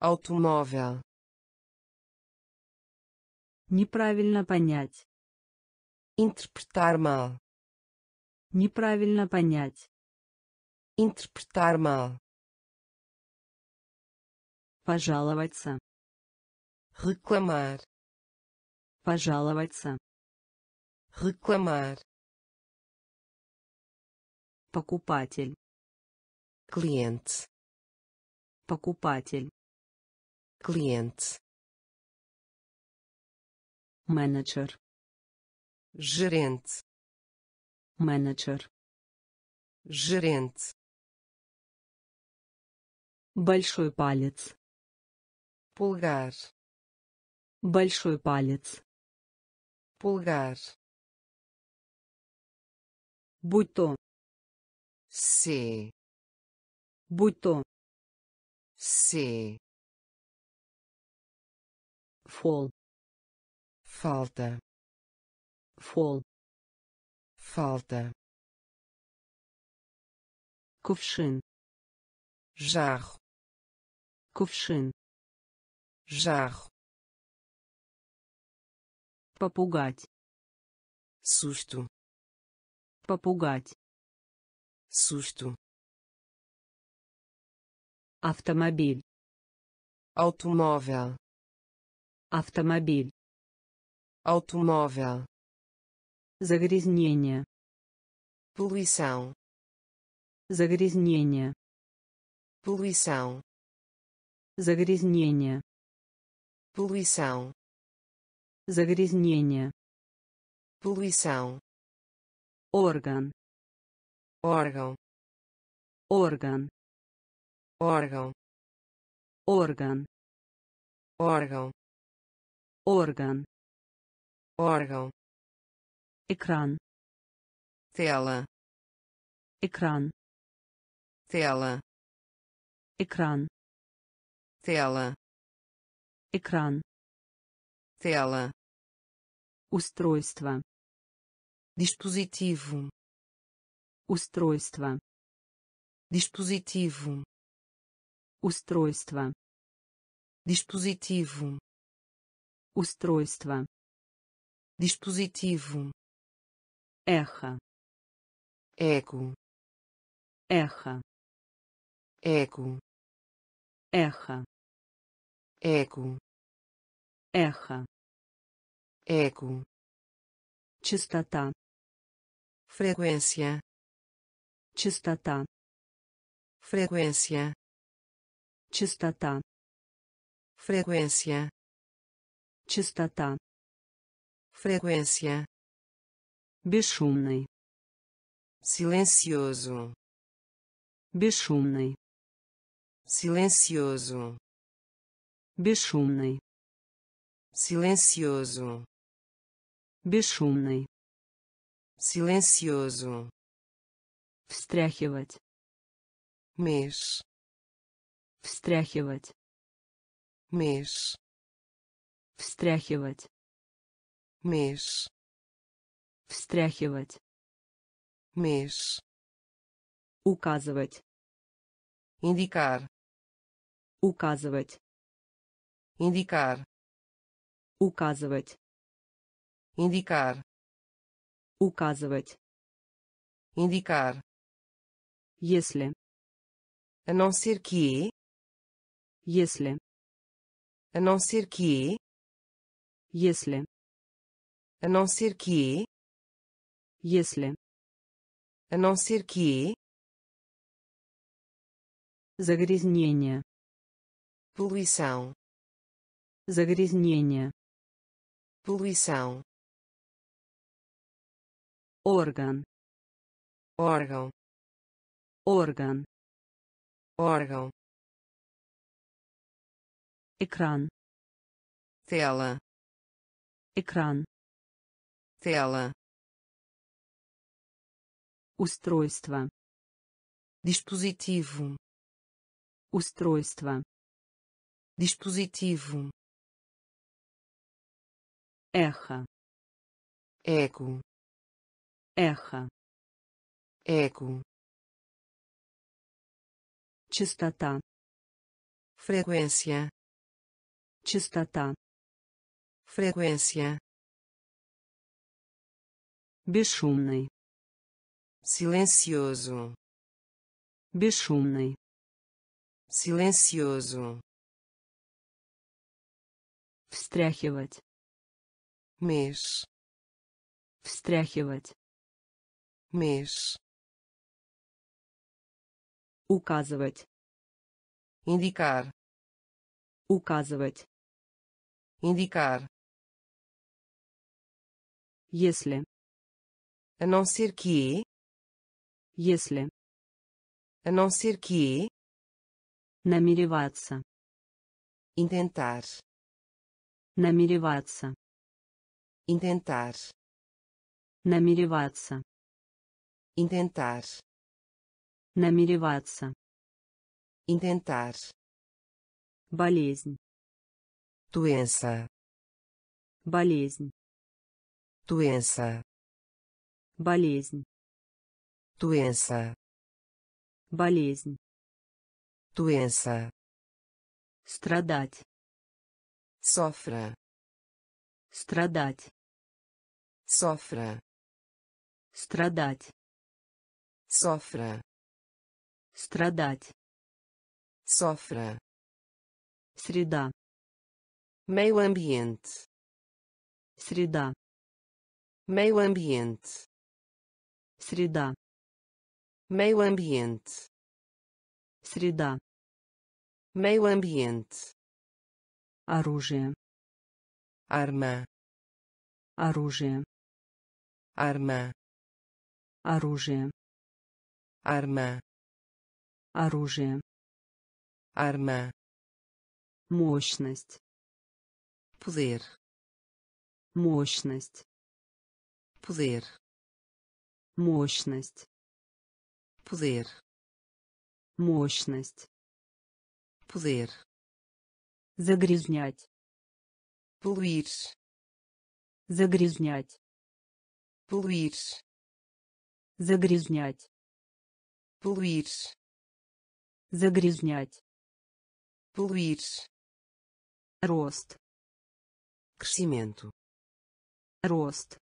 automóvel, неправильно понять, interpretar mal, неправильно понять, interpretar mal, пожаловаться, reclamar, пожаловаться, reclamar, покупатель, клиент, покупатель, клиент, менеджер, gerente, менеджер, gerente, большой палец, пульгар, большой палец, пульгар, будь то, си, будь то, си, фол, falta, фол, falta, кувшин, jarro, кувшин, jarro, попугать, сусту, попугать, сусту, автомобиль, automóvel, автомобиль, automóvel, загрязнение, poluição, загрязнение, poluição, загрязнение, poluição, загрязнение, poluição, órgão, órgão, órgão, órgão, órgão, órgão, орган, орган, экран, тело, экран, тело, экран, тело, устройство, dispositivo, устройство, dispositivo, устройство, dispositivo, устройство, dispositivo, эхо, eco, эхо, eco, эхо, eco, эхо, eco, частота, frequência, частота, frequência, частота, frequência, частота, frequência, бесшумный, silencioso, бесшумный, silencioso, бесшумный, silencioso, бесшумный, silencioso, встряхивать, меш, встряхивать, меш, встряхивать, меш, встряхивать, меш, указывать, индикар, указывать, индикар, указывать, индикар, указывать, индикар, если, a não ser que, если, a não ser que, если, a não ser que, если, a não ser que, загрязнение, poluição, загрязнение, poluição, орган, орган, орган, орган, экран, тело, устройство, dispositivo, эхо, eco, эхо, eco, частота, frequência, частота, frequência, бесшумный, silencioso, встряхивать, меш, встряхивать, меш, указывать, индикар, если, a não ser que, если, a não ser que, намереваться, intentar, намереваться, intentar, намереваться, intentar, намереваться, intentar, болезнь, doença, болезнь, doença, болезнь, doença, болезнь, doença, страдать, sofre, страдать, sofre, страдать, sofre, среда, meio ambiente, среда, meio ambiente, среда, meio ambiente, среда, meio ambiente, оружие, arma, оружие, arma, оружие, arma, мощность, poder, Мощность. Poder. Мощность. Poder. Мощность. Poder. Загрязнять. Poluir. Загрязнять. Poluir. Загрязнять. Poluir. Загрязнять. Poluir. Рост. Crescimento. Рост.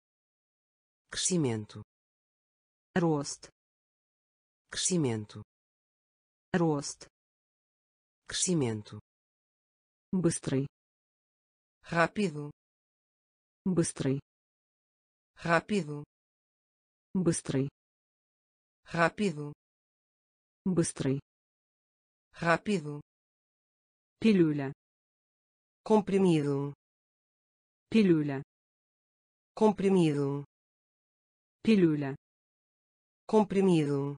Crescimento. Рост. Crescimento. Рост. Crescimento. Быстрый. Rápido. Быстрый. Rápido. Быстрый. Rápido. Быстрый. Rápido. Пилюля. Comprimido. Пилюля. Comprimido. Пилюля. Comprimido.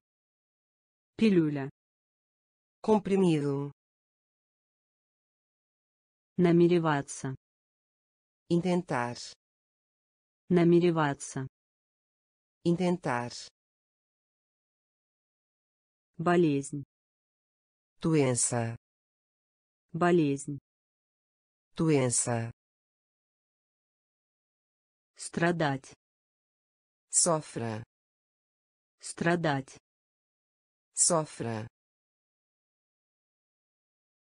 Пилюля. Comprimido. Намереваться. Intentar. Намереваться. Intentar. Болезнь. Doença. Болезнь. Doença. Страдать. Sofre. Страдать. Sofre.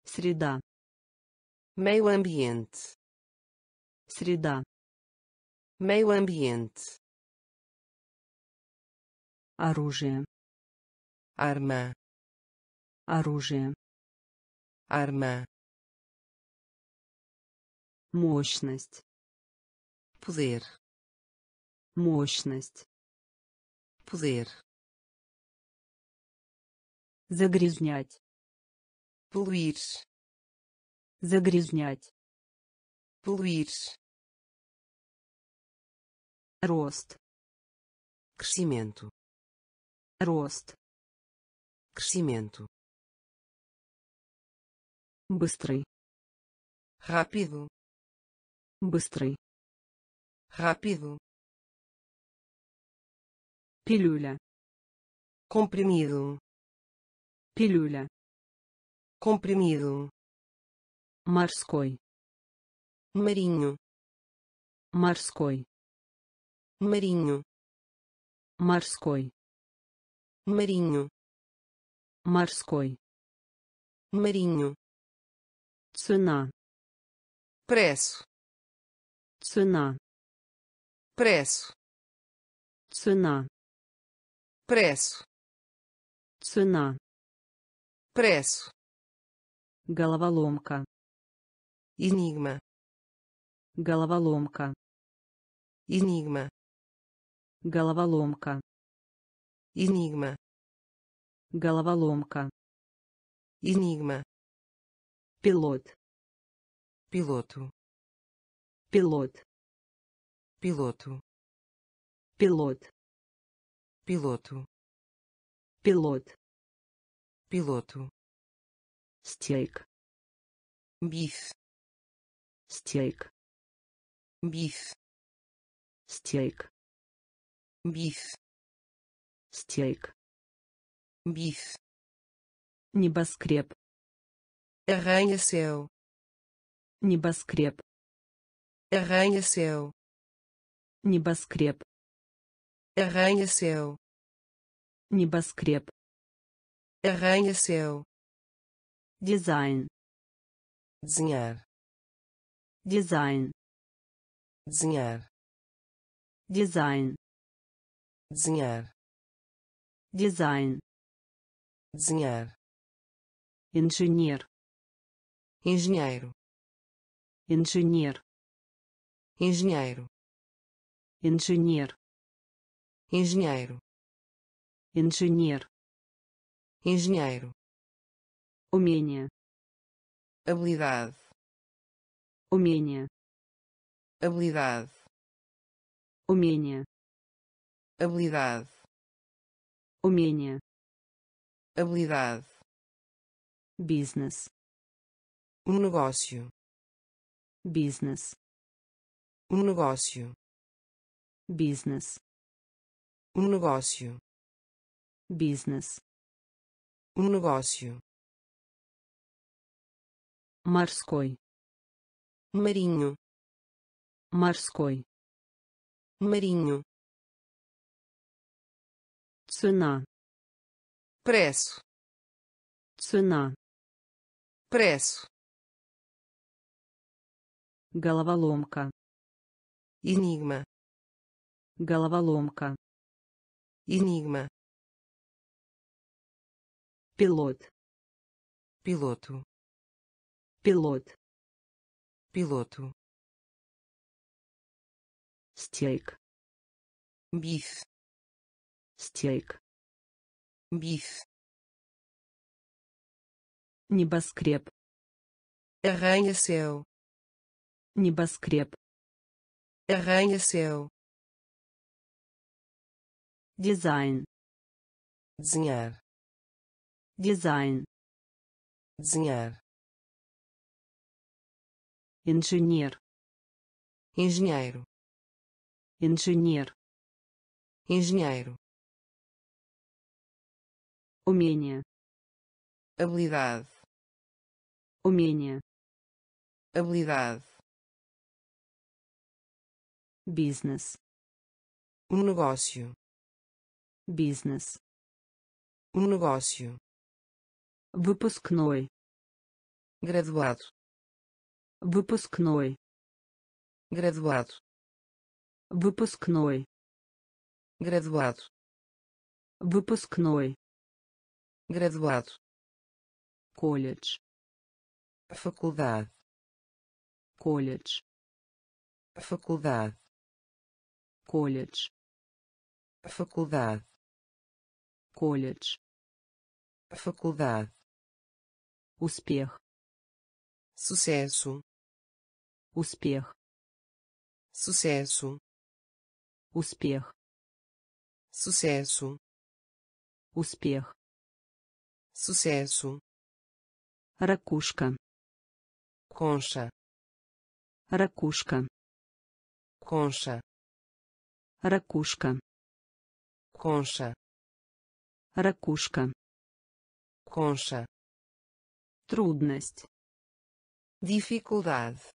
Среда. Meio ambiente. Среда. Meio ambiente. Оружие. Arma. Оружие. Arma. Мощность. Poder. Мощность. Poder. Загрязнять. Poluir. Загрязнять. Poluir. Рост. Crescimento. Рост. Crescimento. Быстрый. Rápido. Быстрый. Rápido. Пилюля. Comprimido. Пилюля. Comprimido. Морской. Marinho. Морской. Marinho. Морской. Marinho. Морской. Marinho. Цена. Preço. Цена. Preço. Цена. Preço. Цена. Preço. Головоломка. Enigma. Головоломка. Enigma. Головоломка. Enigma. Головоломка. Enigma. Пилот. Пилоту. Пилот. Пилоту. Пилот. Пилоту. Пилот. Пилоту. Стейк. Биф. Стейк. Биф. Стейк. Биф. Стейк. Биф. Небоскреб. Arranha-céu. Небоскреб. Arranha-céu. Небоскреб. Arranha-céu. Небоскреб. Arranha-céu. Дизайн. Desenhar. Дизайн. Desenhar. Дизайн. Desenhar. Дизайн. Desenhar. Инженер. Engenheiro. Инженер. Engenheiro. Инженер. Engenheiro. Инженер. Engenheiro. Умение. Habilidade. Умение. Habilidade. Умение. Habilidade. Умение. Habilidade. Business. Negócio. Business. negócio, business, negócio, business, negócio, морской, marinho, морской, marinho, цена, preço, головоломка, enigma, пилот, пилоту, стейк, биф, небоскреб, arranha-céu, небоскреб, arranha-céu, дизайн, desenhar, engenheiro, umenia, habilidade, business, negócio, business, negócio, выпускной, градуado, выпускной, градуado, выпускной, градуado, колледж, факультет, успех, суссесу, ракушка, конша, трудность, dificuldade,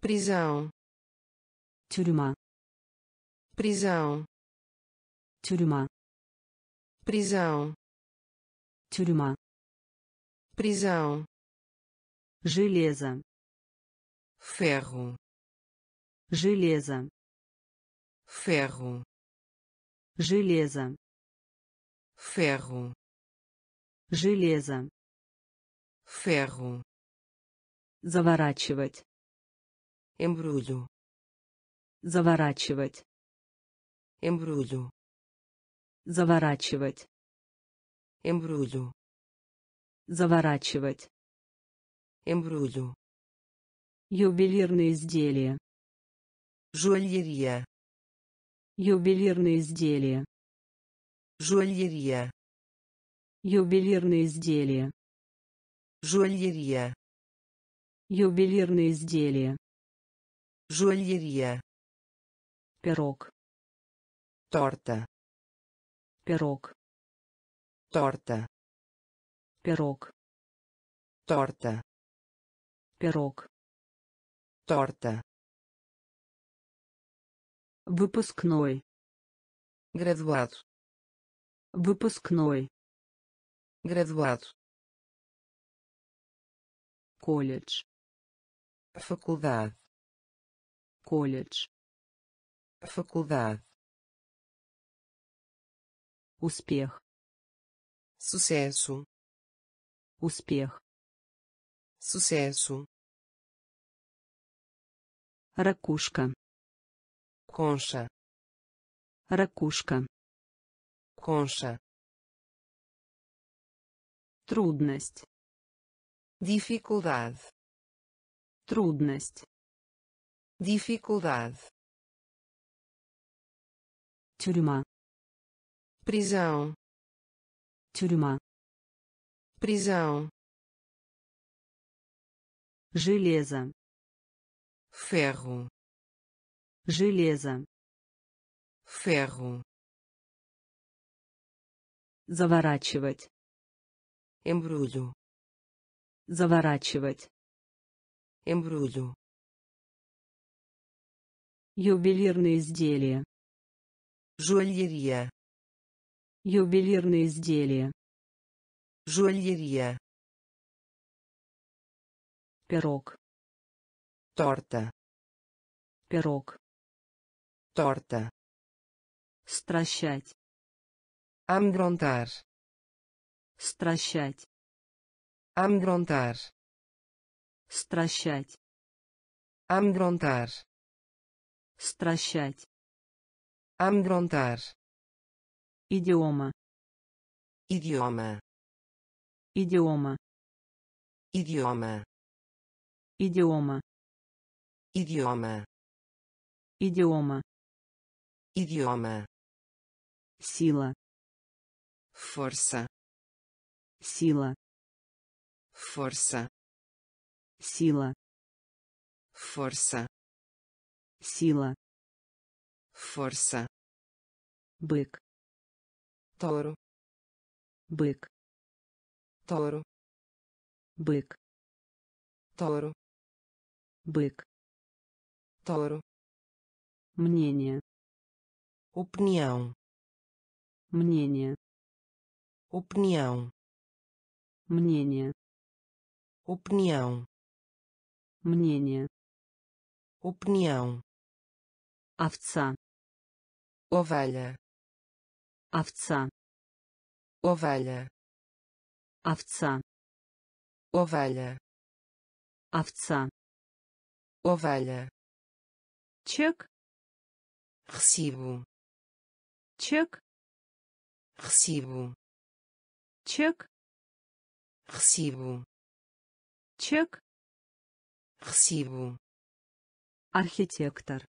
prisão, железо, ferro, заворачивать, embrulho, ювелирные изделия, пирог, торта, выпускной, градуado, колледж, факультет, успех, суссесу, ракушка, конша, трудность, dificuldade, тюрьма, prisão, тюрьма, prisão, железо, ferro, заворачивать, embrulho, ювелирные изделия, joalheria, пирог, торта, стращать, amedrontar, стращать, amedrontar, идиома, сила, força, сила, força, сила, força, бык, touro, бык, touro, бык, touro, мнение, opinião, мнение, opinião, мнение, opinião, овца, овца, чек, recibo, чек, recibo, чек, recibo, архитектор,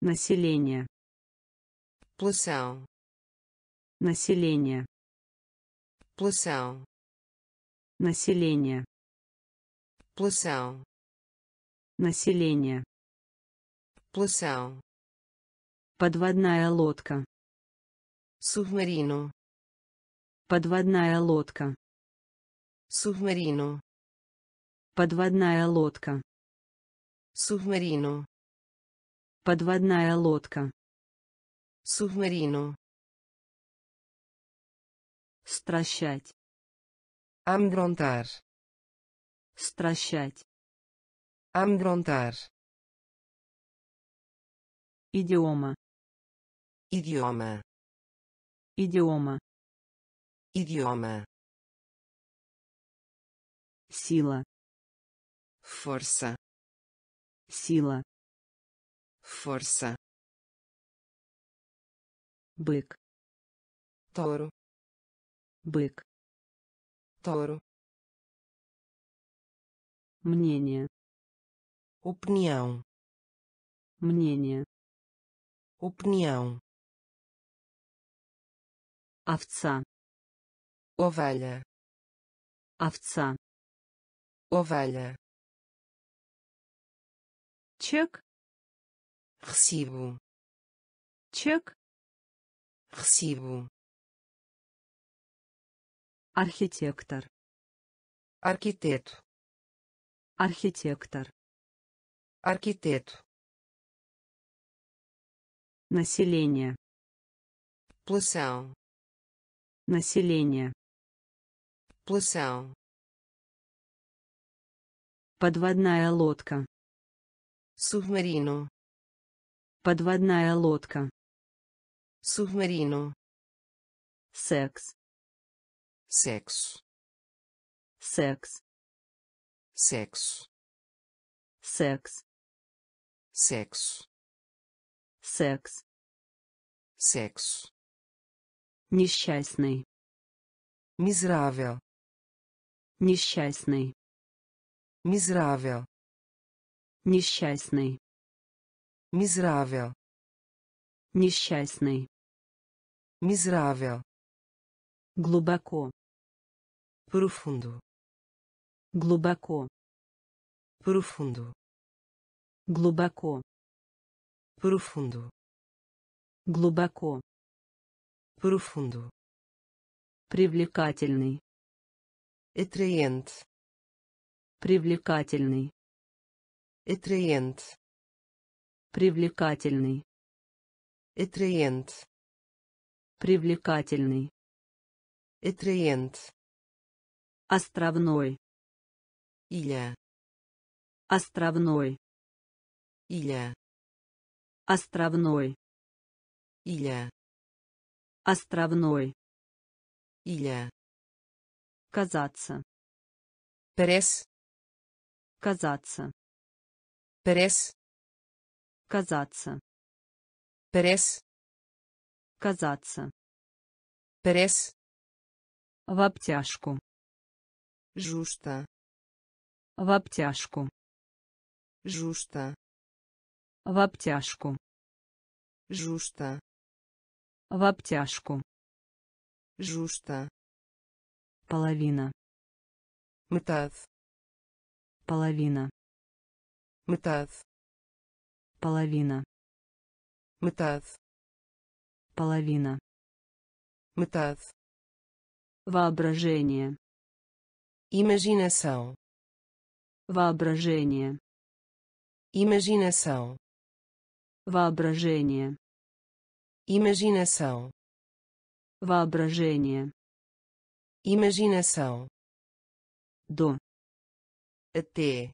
население, população, население, população, население, população, подводная лодка, submarino, подводная лодка, submarino, подводная лодка, submarino, стращать, amedrontar, идиома, сила, força, бык, touro, мнение, opinião, овца, ovelha, чек, recibo, архитектор, архитект, население, população, подводная лодка, submarino, sexo, Несчастный. Miserável. Несчастный. Miserável. Несчастный. Miserável. Несчастный. Miserável. Глубоко. Profundo. Глубоко. Profundo. Глубоко. Profundo. Глубоко. Profundo. Привлекательный. Atraente. Привлекательный. Atraente. Привлекательный. Atraente. Привлекательный. Atraente. Островной. Ilha. Островной. Ilha. Островной. Ilha. Островной. Ilha. Казаться. Перес. Казаться. Перес. Казаться. Перес. Казаться. Перес. В обтяжку. Жушта. В обтяжку. Жушта. В обтяжку. Жушта. В обтяжку. Жушта. Половина. Метад. Половина. Метад. Половина. Метад. Половина. Метад. Воображение. Imaginação. Воображение. Imaginação. Воображение. Imaginação. Воображение. Imaginação. До. Até.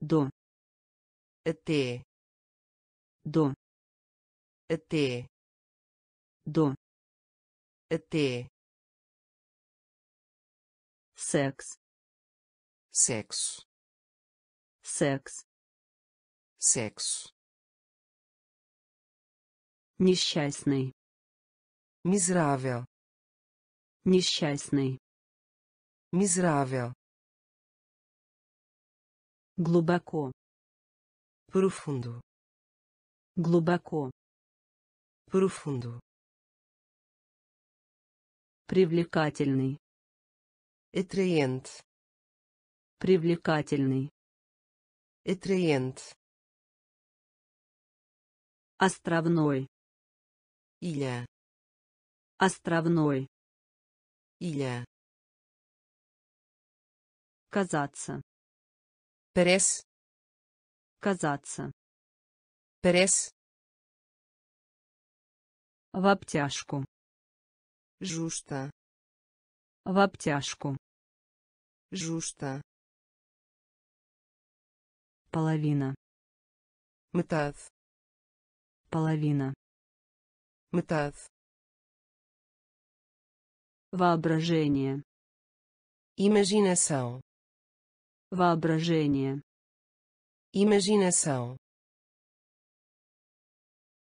До. Até. До. Até. До. Até. Секс. Sexo. Секс. Sexo. Несчастный. Miserável. Несчастный. Miserável. Глубоко. Profundo. Глубоко. Profundo. Привлекательный. Atraente. Привлекательный. Atraente. Островной. Ilha. Островной. Ilha. Казаться. Перес. Казаться. Перес. В обтяжку. Жушта. В обтяжку. Жушта. Половина. Метад. Половина. Метад. Воображение. Imaginação. Воображение. Imaginação.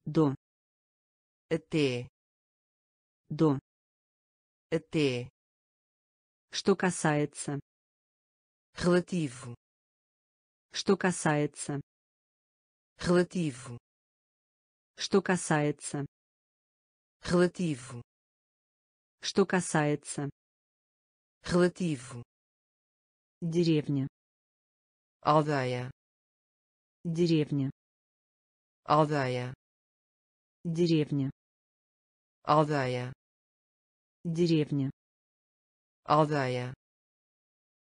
До. Até. До. Até. Что касается. Relativo. Что касается. Relativo. Что касается. Relativo. Что касается. Relativo. Деревня. Aldeia. Деревня. Aldeia. Деревня. Aldeia. Деревня. Aldeia.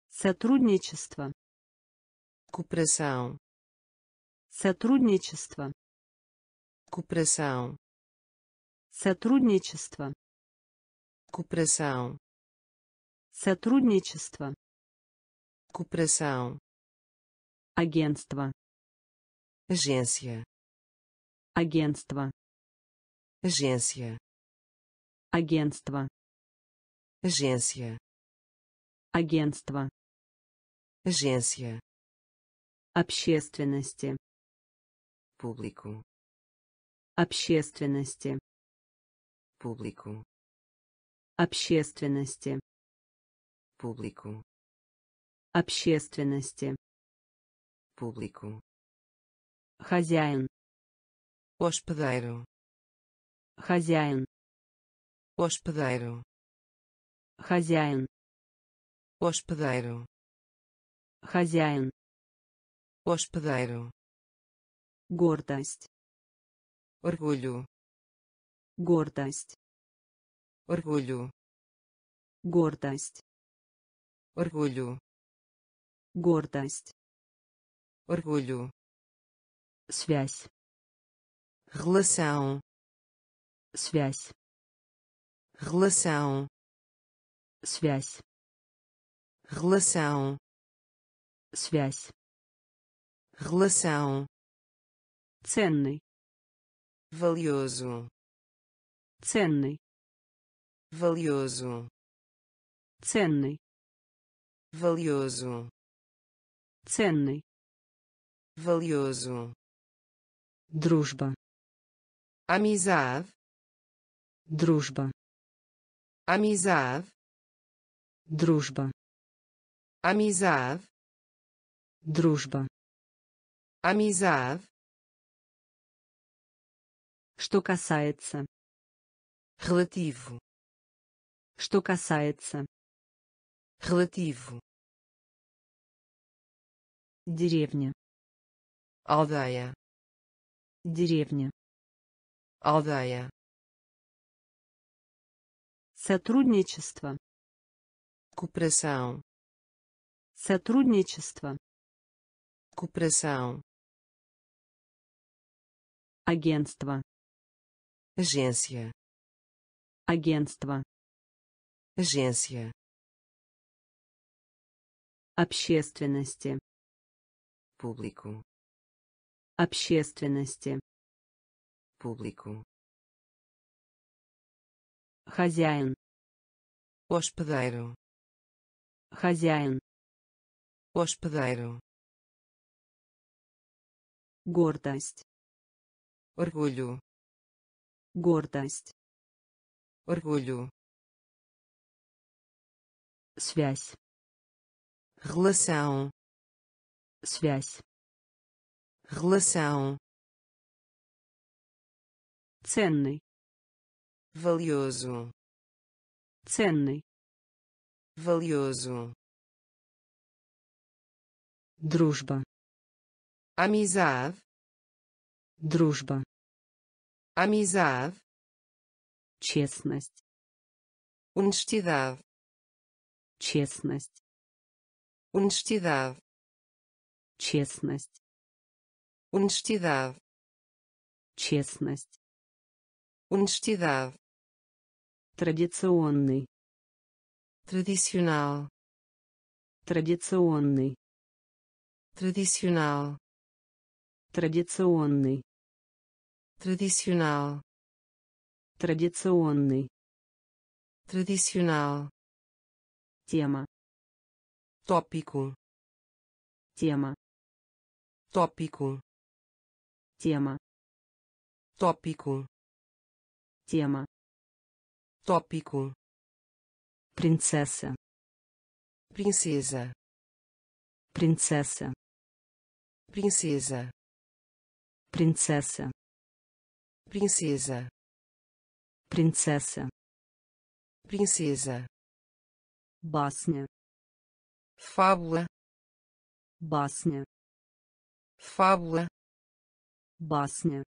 Сотрудничество. Cooperação. Сотрудничество. Cooperação. Сотрудничество. Cooperação. Сотрудничество. Cooperação. Агентство. Agência. Агентство. Agência. Агентство. Agência. Агентство. Agência. Общественности. Público. Общественности. público, общественности, público, общественности, público, хозяин, hospedeiro, хозяин, hospedeiro, хозяин, hospedeiro, хозяин, hospedeiro, гордость, orgulho, гордость, orgulho, гордость, orgulho, гордость, orgulho, связь, relação, связь, relação, связь, relação, связь, relação, ценный, valioso, ценный, valioso, ценный, valioso, ценный, valioso, дружба, amizade, дружба, amizade, дружба, amizade, дружба, amizade, что касается, relativo, что касается, relativo, деревня, aldeia, деревня, aldeia, сотрудничество, cooperação, сотрудничество, cooperação, агентство, agência, агентство, agência, общественности, público, общественности, público, хозяин, hospedeiro, хозяин, hospedeiro, гордость, orgulho, гордость, orgulho, связь, relação, ценный, valioso, дружба, amizade, честность, honestidade, честность, honestidade, честность, honestidade, честность, honestidade, традиционный, tradicional, традиционный, tradicional, традиционный, tradicional, традиционный, tradicional, тема, tópico, тема, tópico, тема, tópico, тема, tópico, принцесса, princesa, принцесса, princesa, принцесса, princesa, принцесса, princesa, басня, фабула, басня, фабула, басня,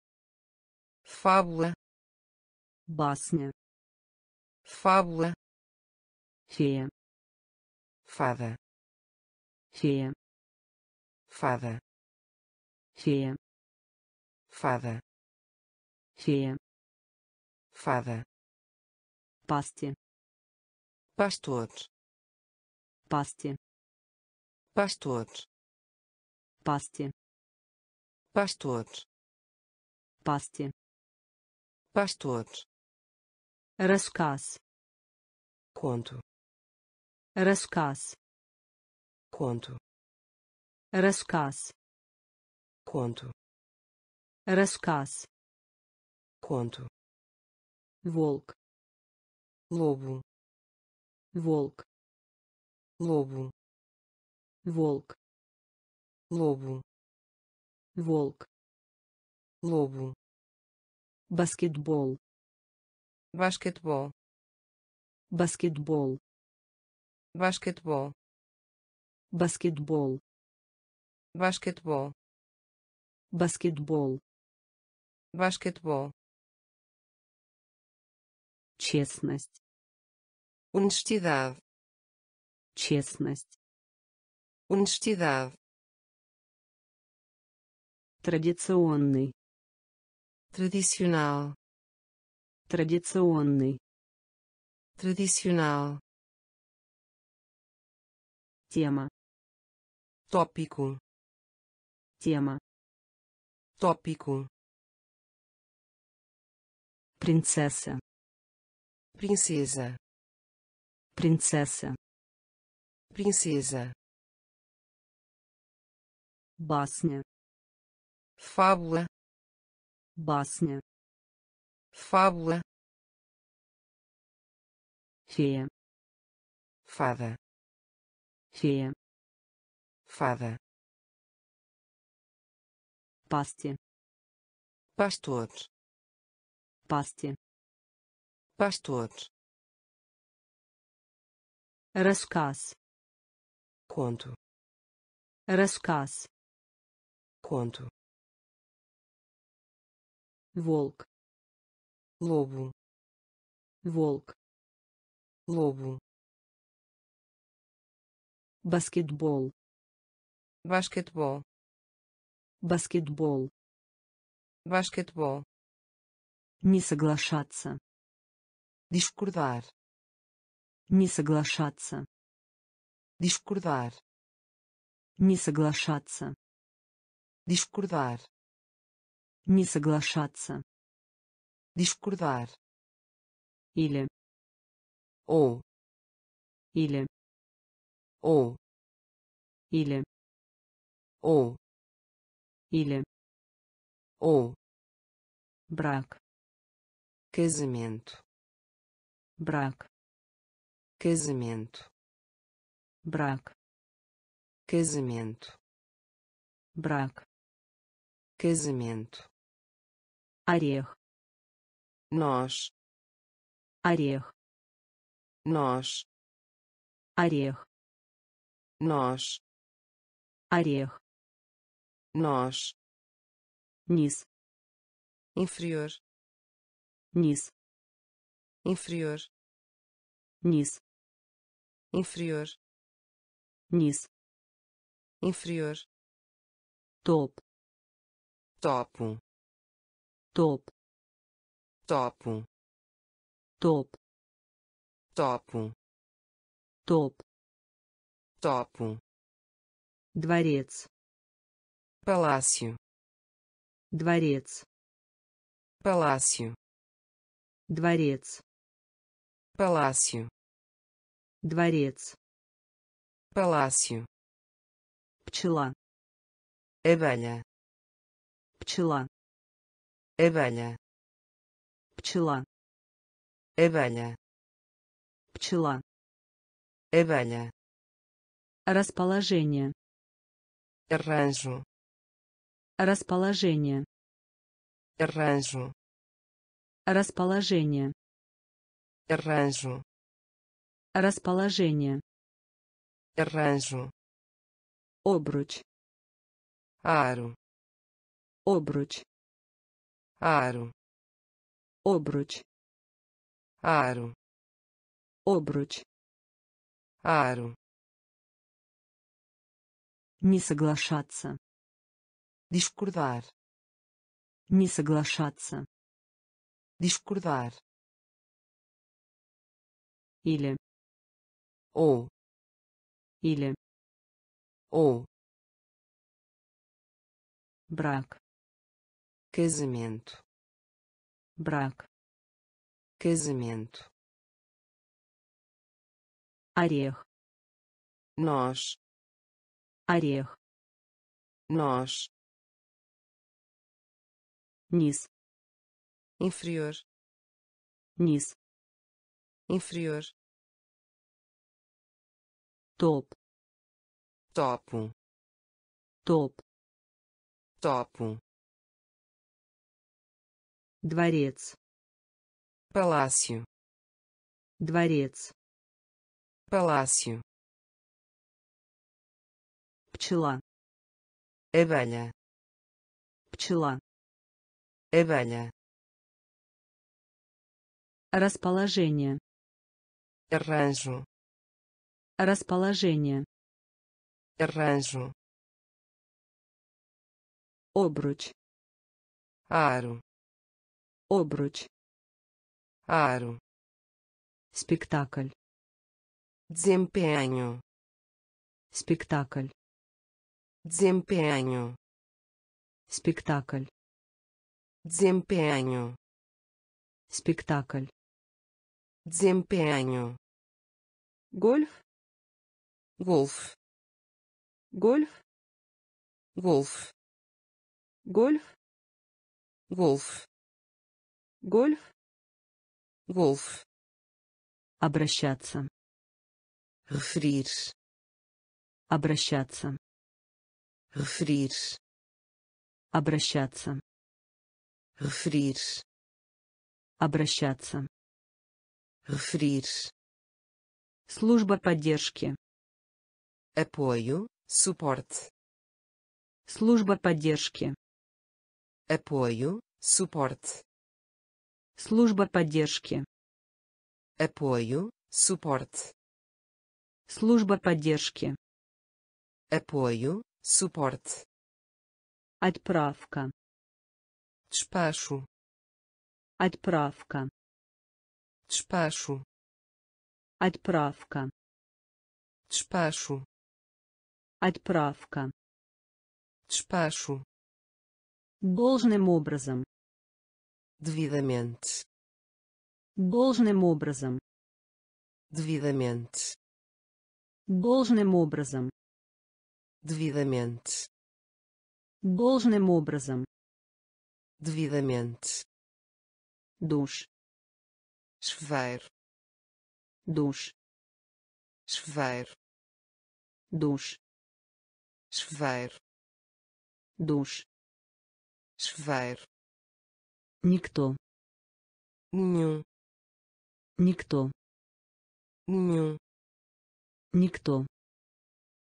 фабула, басня, фабула, фея, фада, фея, фада, фея, фада, фея, фада, пасти, пастор, пасти, пастор, пасти, пастор, пасти, пастор, рассказ, конту, рассказ, конту, рассказ, конту, рассказ, конту, волк, лобу, волк, лобу, волк, лобу, волк, лобу, баскетбол, баскетбол, баскетбол, баскетбол, баскетбол, баскетбол, баскетбол, баскетбол, честность, honestidade, честность, honestidade, традиционный, tradicional, традиционный, tradicional, тема, tópico, тема, tópico, принцесса, princesa, princesa, princesa, basnia, fábula, feia, fada, pastor, pastor, рассказ, конту, волк, лобу, баскетбол, баскетбол, баскетбол, баскетбол, не соглашаться, дискордар, не соглашаться, дискордар, не соглашаться, дискордар, не соглашаться, дискордар, или, о, или, о, или, о, или, о, брак, casamento, брак, casamento, брак, casamento, брак, casamento, орех, нож, орех, нож, орех, нож, орех, нож, низ, inferior, низ, inferior, низ, inferior, низ, inferior, топ, топу, топ, топу, топ, топу, топ, топу, дворец, паласью, дворец, паласью, дворец, паласью, дворец, паласью, пчела, эваля, пчела, эваля, пчела, эваля, пчела, эваля, расположение, ранжу, расположение, ранжу, расположение, ранжу, расположение, ранжу, обруч, ару, обруч, ару, обруч, ару, обруч, ару, не соглашаться, дискордар, не соглашаться, дискордар, или, о, или, о, брак, casamento, брак, casamento, орех, нож, орех, нож, низ, inferior, низ, inferior, топ, топу, дворец, паласью, пчела, эваля, расположение, Arranjo. Обруч. Aro. Спектакль. Desempenho. Спектакль. Desempenho. Спектакль. Desempenho. Гольф. Гольф. Обращаться. Реферир. Обращаться. Реферир. Обращаться. Реферир. Обращаться. Реферир. Служба поддержки. Apoio. Suporte. Служба поддержки. Apoio, suporte. Служба поддержки. Apoio, suporte. Служба поддержки. Apoio, suporte. Отправка. Despacho. Отправка. Despacho. Отправка. Despacho. Отправка. Despacho. Должным образом. Devidamente. Должным образом. Devidamente. Должным образом. Devidamente. Должным образом. Devidamente. Душ. Chuveiro. Душ. Chuveiro. Душ. Chuveiro. Душ. Chuveiro. Никто. Nenhum. Никто. Nenhum. Никто.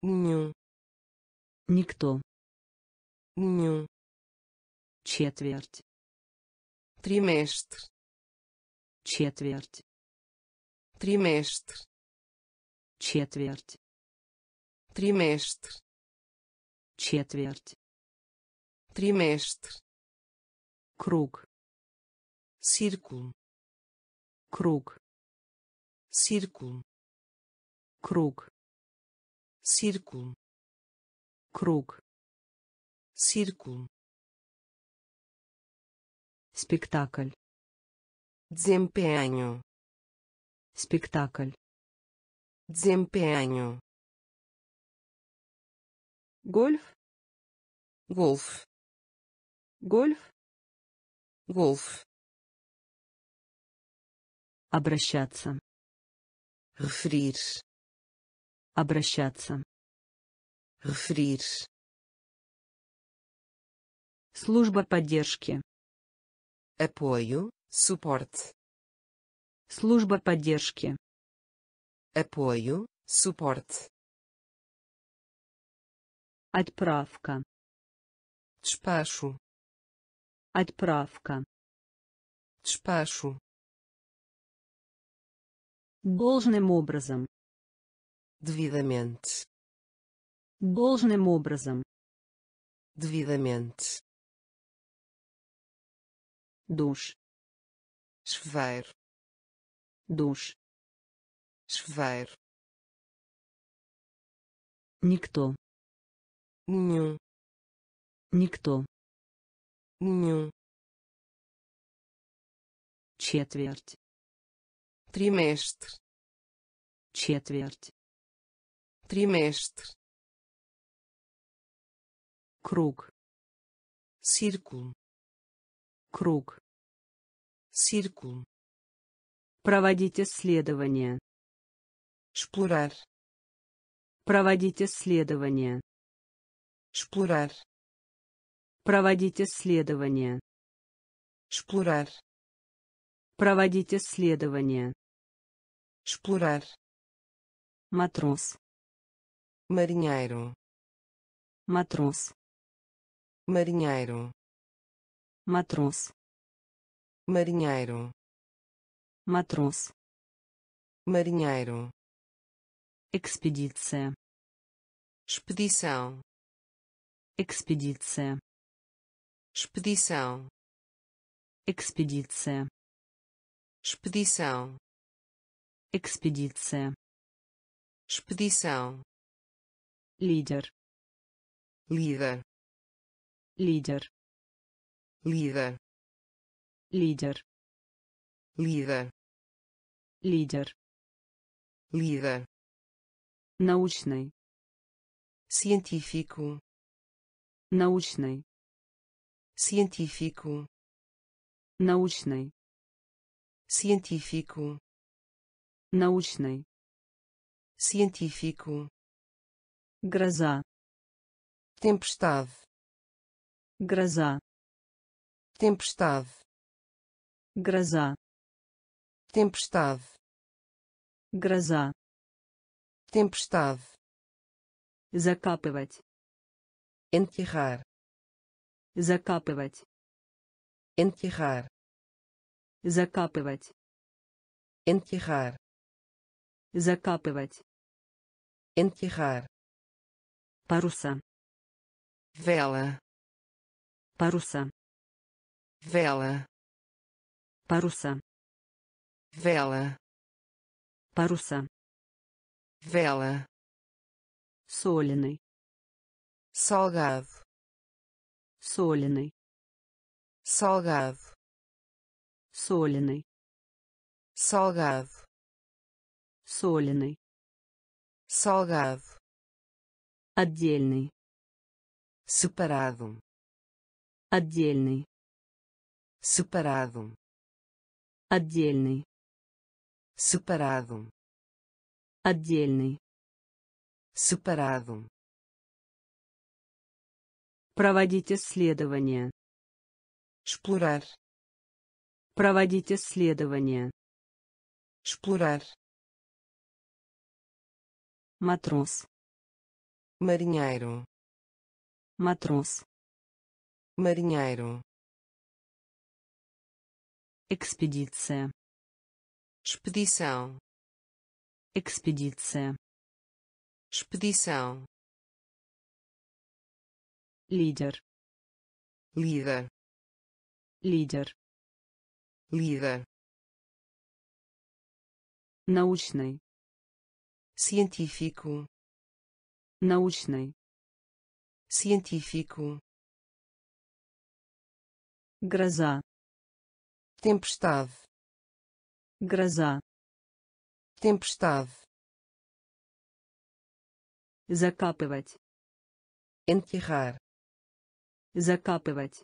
Nenhum. Никто. Nenhum. Четверть. Триместр. Четверть. Триместр. Четверть. Триместр. Четверть. Триместр. Круг. Циркул. Круг. Циркул. Круг. Циркул. Круг. Циркул. Спектакль. Desempenho. Спектакль. Desempenho. Гольф. Обращаться. Реферир. Обращаться. Реферир. Служба поддержки. Apoio, suporte. Служба поддержки. Apoio, suporte. Отправка. Despacho. Отправка. Despacho. Должным образом. Devidamente. Должным образом. Devidamente. Душ. Chuveiro. Душ. Chuveiro. Никто. Nenhum. Никто. Nenhum. Четверть. Триместр. Четверть. Триместр. Круг. Циркул. Круг. Циркул. Проводить исследования. Explorar. Проводить исследования. Explorar. Проводить исследования. Explorar. Проводить исследования. Explorar. Матрос. Marinheiro. Матрос. Marinheiro. Матрос. Marinheiro. Матрос. Marinheiro. Экспедиция. Expedição. Экспедиция. Expedição. Экспедиция. Expedição. Экспедиция. Expedição. Лидер. Líder. Лидер. Líder. Лидер. Лидер. Лидер. Лидер. Научный. Científico. Научный. Científico. Научный. Científico. Научный. Científico. Гроза. Tempestade. Гроза. Tempestade. Гроза. Tempestade. Гроза. Tempestade. Закапывать. Enterrar. Закапывать. Enterrar. Закапывать. Enterrar. Закапывать. Enterrar. Паруса. Vela. Паруса. Vela. Паруса. Vela. Паруса. Vela. Соленый. Salgado. Соленый. Salgado. Соленый. Salgado. Соленый. Salgado. Отдельный. Separado. Отдельный. Separado. Отдельный. Separado. Отдельный. Separado. Проводить исследования. Explorar. Проводить исследования. Explorar. Матрос. Marinheiro. Матрос. Marinheiro. Экспедиция. Expedição. Экспедиция. Expedição. Лидер. Líder. Лидер. Líder. Научный. Científico. Научный. Científico. Гроза. Tempestade. Гроза. Tempestade. Закапывать. Enterrar. Закапывать.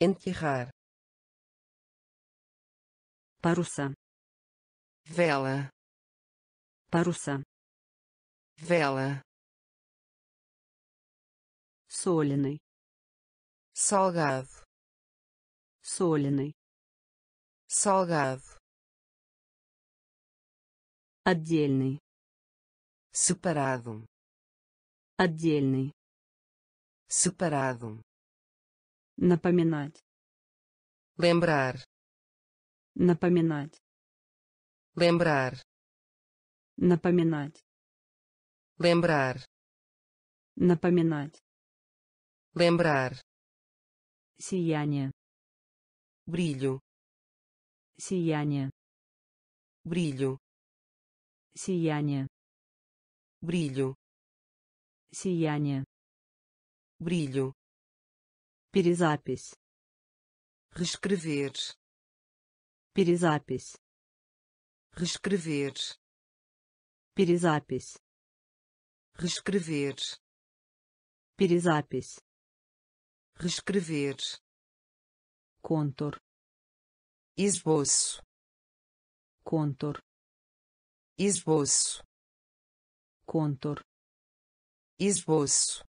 Enterrar. Паруса. Vela. Паруса. Vela. Соленый. Salgado. Соленый. Salgado. Отдельный. Separado. Отдельный. Separado. Напоминать. Lembrar. Напоминать. Lembrar. Напоминать. Lembrar. Напоминать. Lembrar. Сияние. Brilho. Сияние. Brilho. Сияние. Brilho. Сияние. Brilho. Перезапись. Reescrever. Перезапись. Reescrever. Перезапись. Reescrever. Перезапись. Reescrever. Контур. Esboço. Контур. Esboço. Контур. Esboço.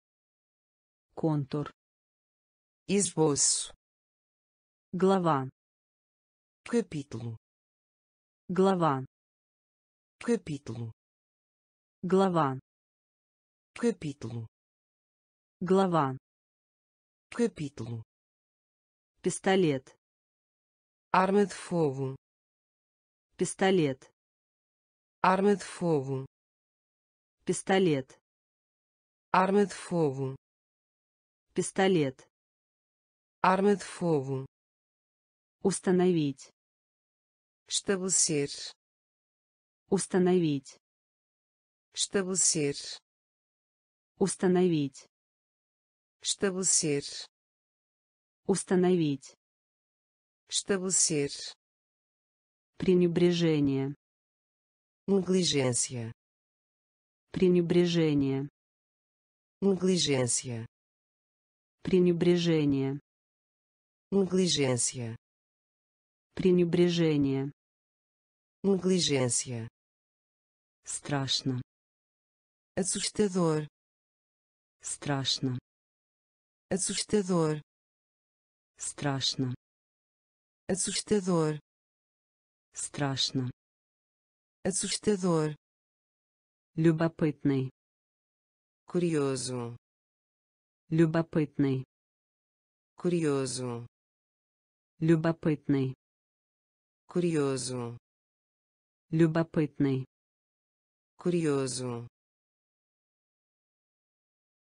Контур. Esboço. Глава. Capítulo. Глава. Capítulo. Глава. Capítulo. Глава. Capítulo. Пистолет. Arma de fogo. Пистолет. Arma de fogo. Пистолет. Arma de fogo. Пистолет. Arma de fogo. Установить. Estabelecer. Установить. Estabelecer. Установить. Estabelecer. Установить. Estabelecer. Пренебрежение. Negligência. Пренебрежение. Negligência. Пренебрежение. Negligência. Пренебрежение. Negligência. Страшно. Assustador. Страшно. Assustador. Страшно. Assustador. Страшно. Assustador. Любопытный. Curioso. Любопытный. Curioso. Любопытный. Curioso. Любопытный. Curioso.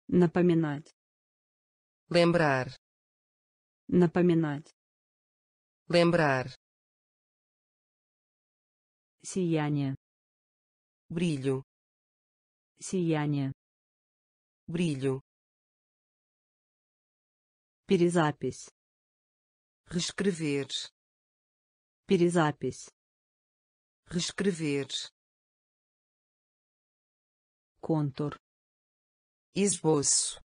Напоминать. Lembrar. Напоминать. Lembrar. Сияние. Brilho. Сияние. Brilho. Перезапись. Reescrever. Перезапись. Reescrever. Контур. Esboço.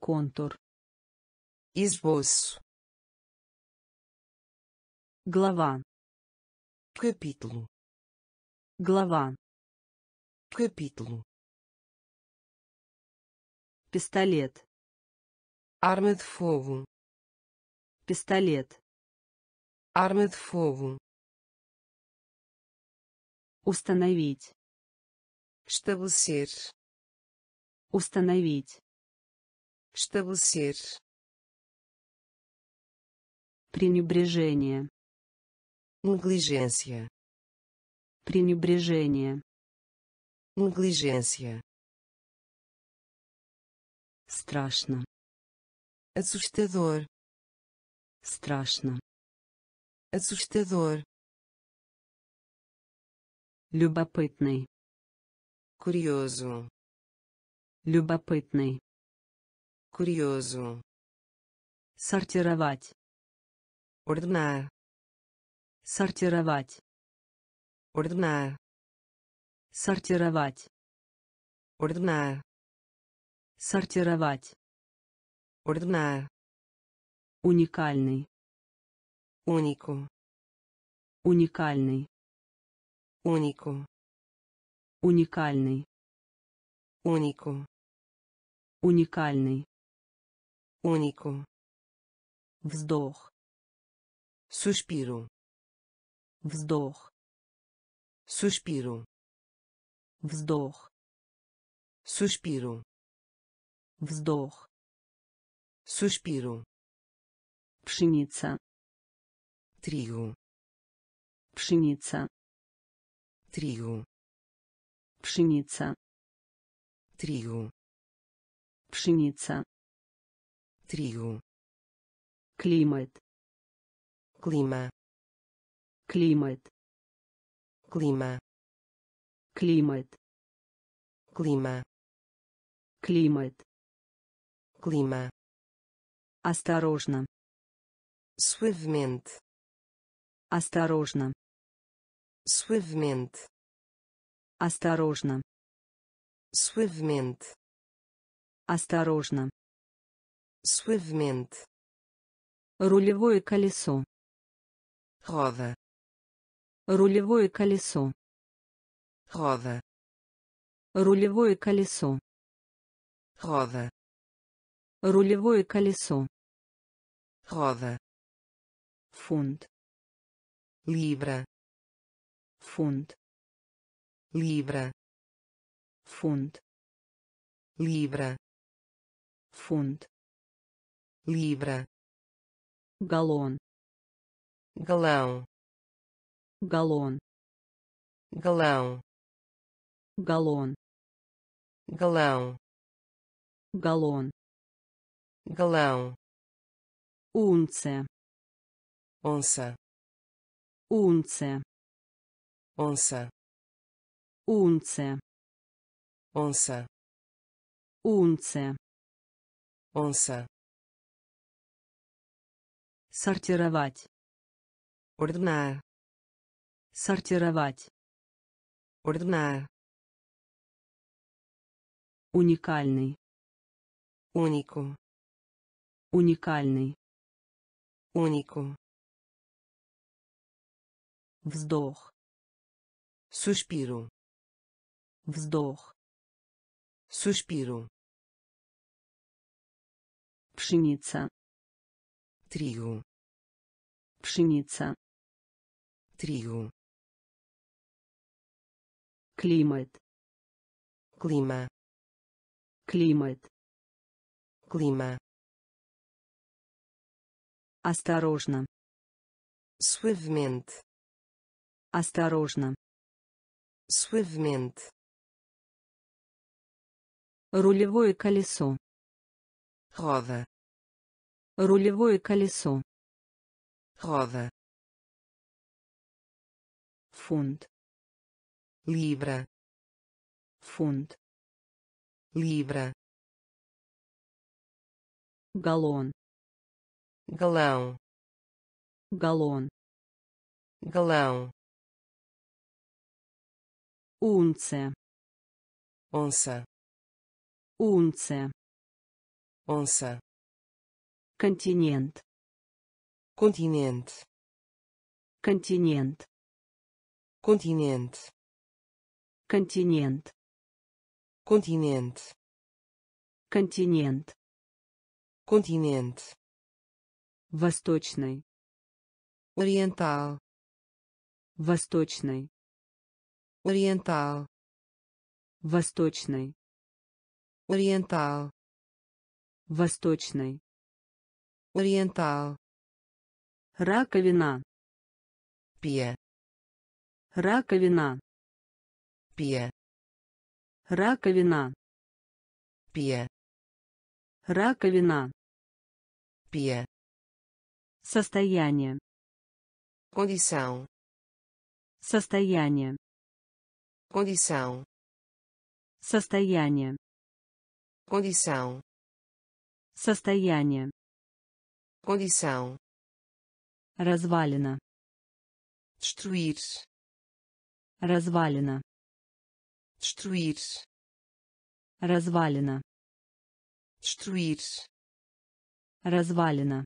Контур. Esboço. Глава. Capítulo. Глава. Capítulo. Пистолет. Arma de fogo. Пистолет. Arma de fogo. Установить. Estabelecer. Установить. Estabelecer. Пренебрежение. Negligência. Пренебрежение. Negligência. Страшно. Assustador. Страшно. Assustador. Любопытный. Curioso. Любопытный. Curioso. Сортировать. Ordenar. Сортировать. Ordenar. Сортировать. Ordenar. Сортировать. Ordenar. Уникальный. Único. Уникальный. Único. Уникальный. Único. Уникальный. Único. Вздох. Suspiro. Вздох. Suspiro. Вздох. Suspiro. Вздох. Suspiro. Пшеница. Trigo. Пшеница. Trigo. Пшеница. Trigo. Пшеница. Trigo. Климат. Клима. Климат. Клима. Климат. Клима. Климат. Клима. Осторожно. Suavemente. Осторожно. Suavemente. Осторожно. Suavemente. Осторожно. Suavemente. Рулевое колесо. Roda. Рулевое колесо. Roda. Рулевое колесо. Roda. Рулевое колесо. Roda. Фунт. Libra. Фунт. Libra. Фунт. Libra. Фунт. Libra. Галлон. Галлон. Галлон. Галлон. Галлон. Галлон. Галлон. Галлон. Унция. Онса. Унция. Онса. Унция. Онса. Унция. Онса. Сортировать. Ordenar. Сортировать. Ordenar. Уникальный. Único. Уникальный. Único. Вздох. Suspiro. Вздох. Suspiro. Пшеница. Trigo. Пшеница. Trigo. Климат. Клима. Климат. Клима. Осторожно. Suavemente. Осторожно. Suavemente. Рулевое колесо. Roda. Рулевое колесо. Roda. Фунт. Libra. Фунт. Libra. Галлон. Галлон. Галлон. Галлон. Унция. Онса. Унция. Онса. Континент. Континент. Континент. Континент. Континент. Континент. Континент. Континент. Восточный. Ориентал. Восточный. Ориентал. Восточный. Ориентал. Восточный. Ориентал. Раковина. Пье. Раковина. Пье. Раковина. Пье. Раковина. Пье. Состояние. Condição. Состояние. Condição. Состояние. Condição. Состояние. Condição. Развалина. Destruir. Развалина. Destruir. Развалина. Destruir. Развалина.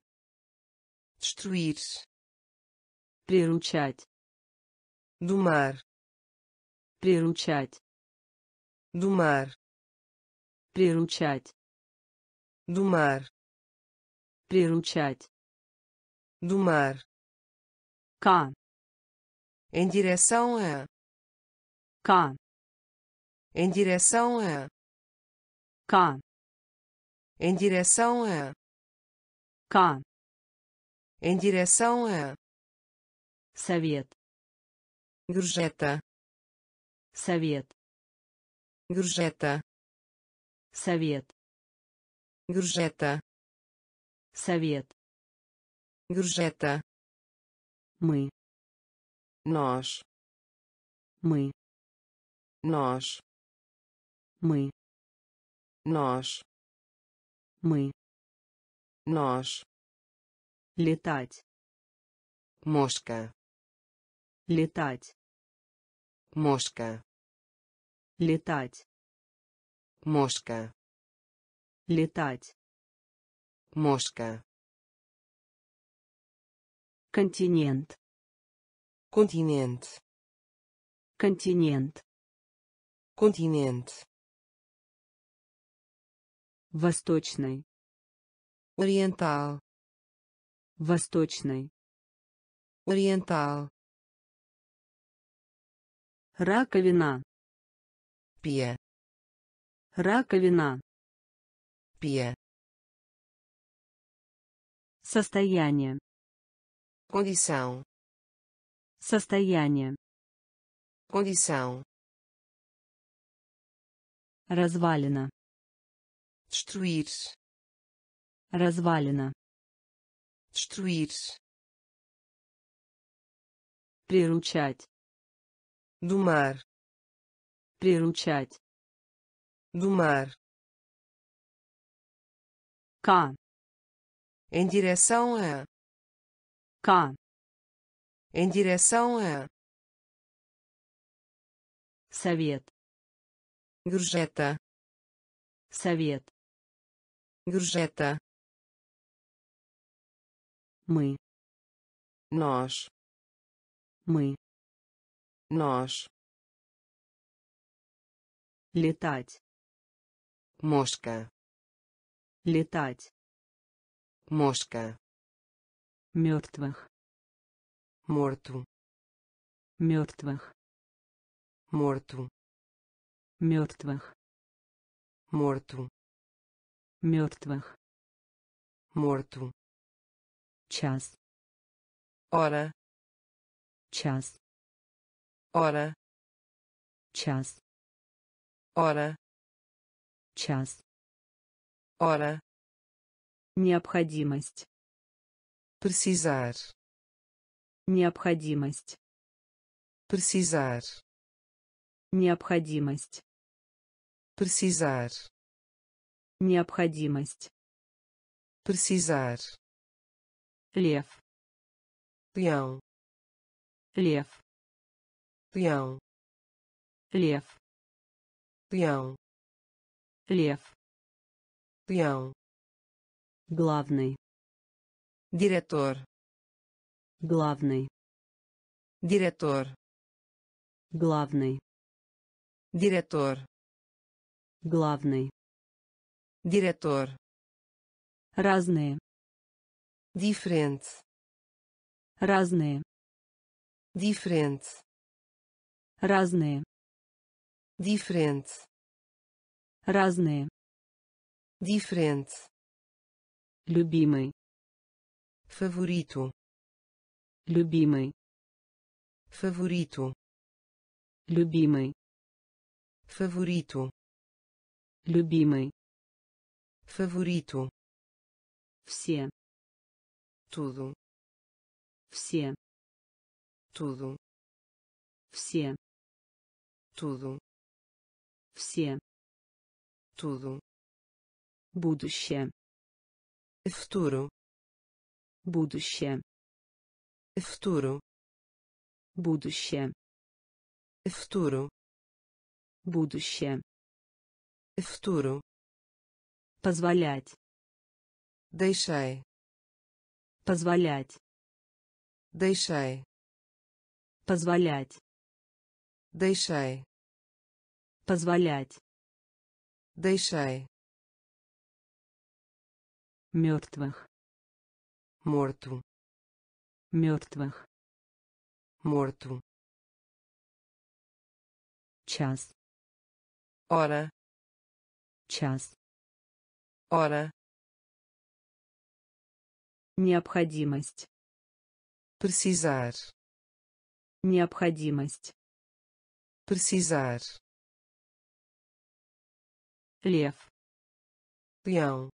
Destruir. Приручать. Domar. Приручать. Domar. Приручать. Domar. Приручать. Domar. К. Em direção a. К. Em direção a. К. Em direção a. К. Em direção a. Совет. Gorjeta. Совет. Gorjeta. Совет. Gorjeta. Совет. Gorjeta. Мы. Нож. Мы. Нож. Мы. Нож. Мы. Нож. Летать. Мошка. Летать. Мошка. Летать. Мошка. Летать. Мошка. Континент. continente, континент, континент, восточный, ориентал, восточный, ориентал, раковина, пье, раковина, пье, состояние, condição, состояние, condição, развалина, destruir, развалина, destruir, приручать, domar, приручать, domar, к, em direção a, к, em direção a, совет, gorjeta, мы, nós, летать, мошка, мертвых, морту, мертвых, морту, мертвых, морту, час, ора, час, ора, час, ора, необходимость, precisar, необходимость, precisar, необходимость, precisar, необходимость, precisar, лев, leão, лев, leão, лев, leão, главный, директор, главный, директор, главный, директор, разные, different, разные, different, разные, different, любимый, favorito, любимый, favorito, любимый, favorito, все, tudo, все, tudo, все, tudo, будущее, futuro, будущее, futuro, будущее, futuro, позволять, deixai, позволять, deixai, позволять, deixai, мертвых, морту, час, ора, необходимость, precisar, лев, leão,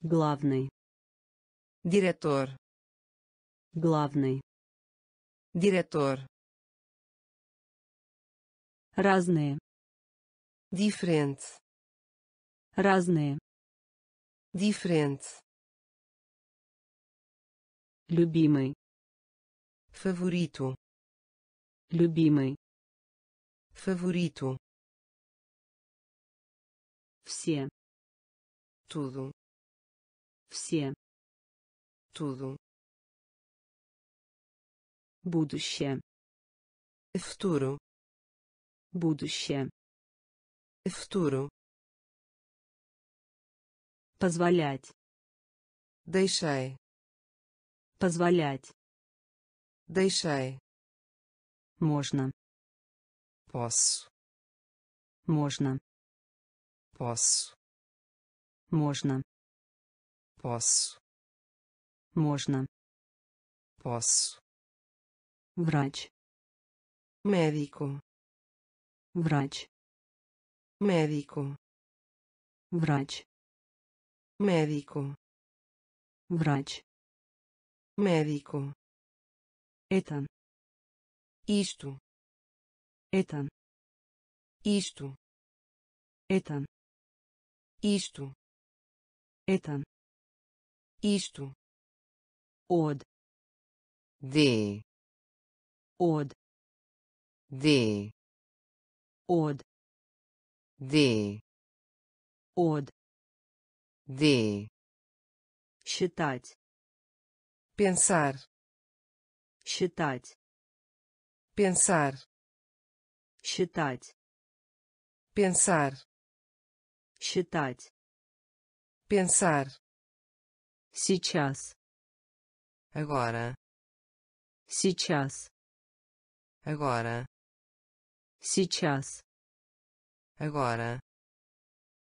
главный, директор, разные, different, любимый, favorito, все, tudo, все, Tudo. Будущее. Futuro. Будущее. Futuro. Позволять. Deixai. Позволять. Deixai. Можно. Posso. Можно. Posso. Можно. Posso. Можно. Posso. Врач. Médico. Врач. Médico. Врач. Médico. Врач. Médico. Это. Isto. Это. Isto. Это. Isto. Это. Isto. Od. De. Od. De. Od. De. Od. De. Считать. Pensar. Считать. Pensar. Считать. Pensar. Считать. Pensar. Сейчас. Agora. Сейчас. Agora. Сейчас. Agora.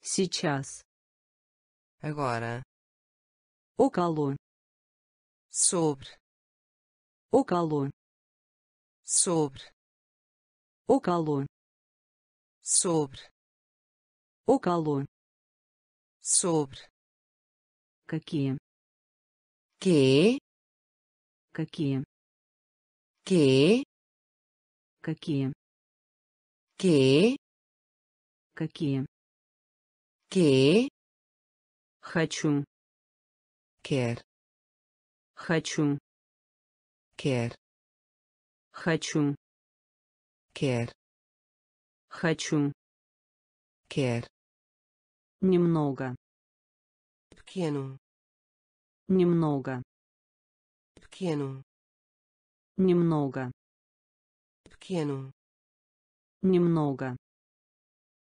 Сейчас. Agora. Около. Sobre. Около. Sobre. Около. Sobre. Около. Sobre. Какие? Que? Какие? Que? Какие? Que? Какие? Que? Хочу. Quer. Хочу. Quer. Хочу. Quer. Хочу. Quer. Немного. Pequeno. Немного. Pequeno. Немного. Pequeno. Немного.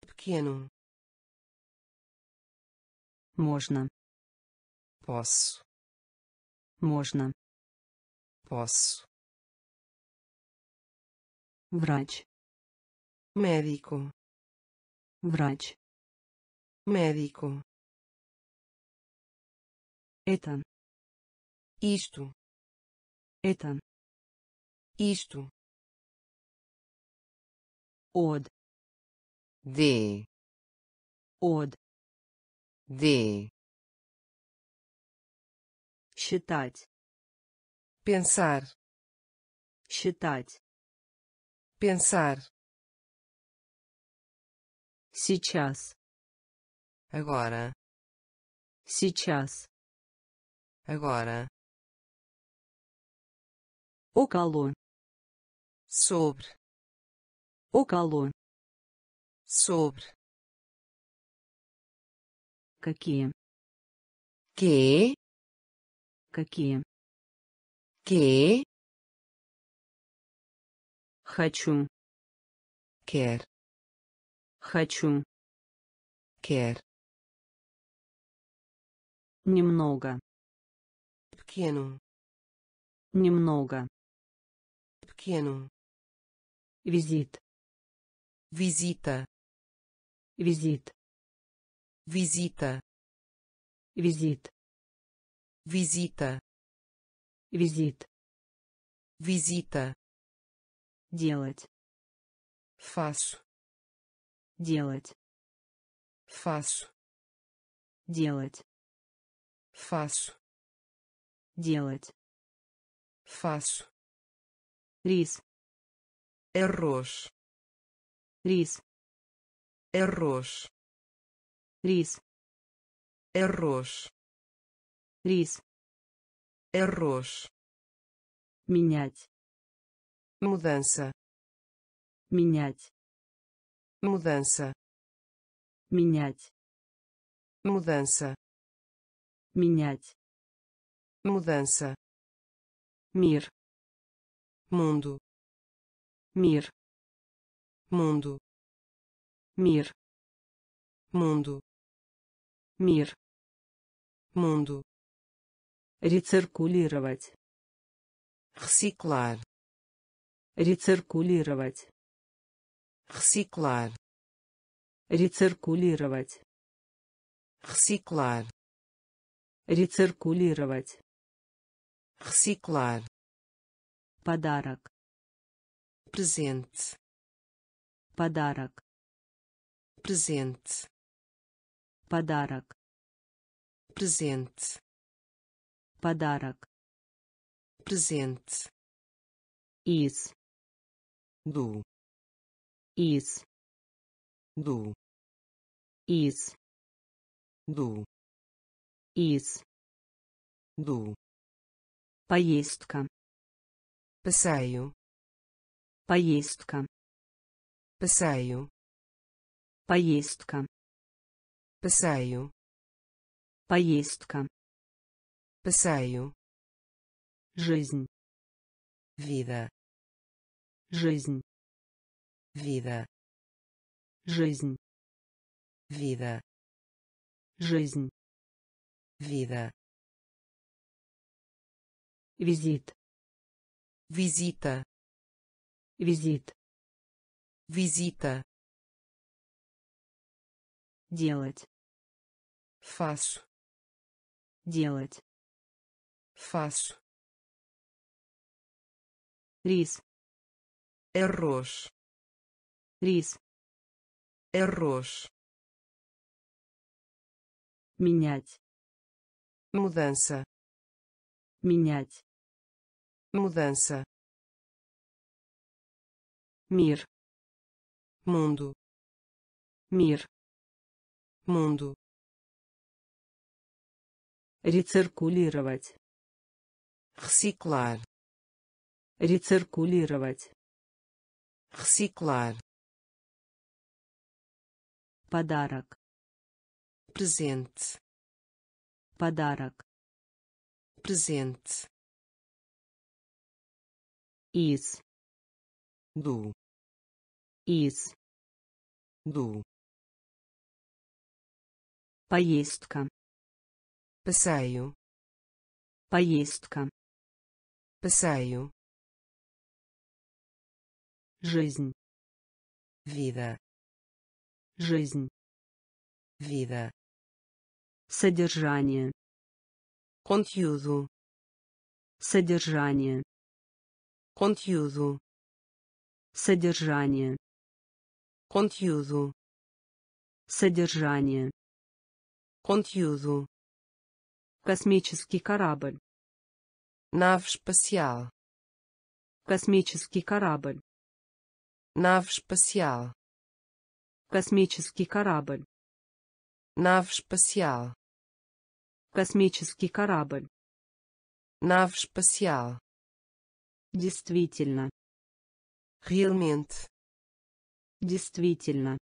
Pequeno. Можно. Posso. Можно. Posso. Врач. Médico. Врач. Médico. Это. Isto. Это. Isto. Od. De. Od. De. Считать. Pensar. Считать. Pensar. Сейчас. Agora. Сейчас. Agora. Около. Sobre. Около. Sobre. Какие? Que? Какие? Que? Хочу. Quer. Хочу. Quer. Немного. Pequeno. Немного. Pequeno. Визит. Visita. Визит. Visita. Визит. Visita. Визит. Visita. Делать. Faço. Делать. Faço. Делать. Faço. Делать. Faço. Рис. Arroz. Рис. Arroz. Рис. Arroz. Рис. Arroz. Менять. Mudança. Менять. Mudança. Менять. Mudança. Менять. mudança, mir, mundo, mir, mundo, мир, мунду, рециркулировать, reciclar, рециркулировать, reciclar, рециркулировать, reciclar, подарок, presente, подарок, presente, подарок, presente, из, do, из, do, из, do, поездка, passeio, поездка, passeio, поездка, passeio, vida, жизнь, vida, визит, визита, делать, faço, рис, erros, менять, mudança, мир, mundo, рециркулировать, reciclar, подарок, presente, из, do, поездка, passeio, жизнь, vida, содержание, conteúdo, содержание, conteúdo, содержание, conteúdo, космический корабль, nave espacial, космический корабль, nave espacial, космический корабль, nave espacial, действительно, realmente, действительно,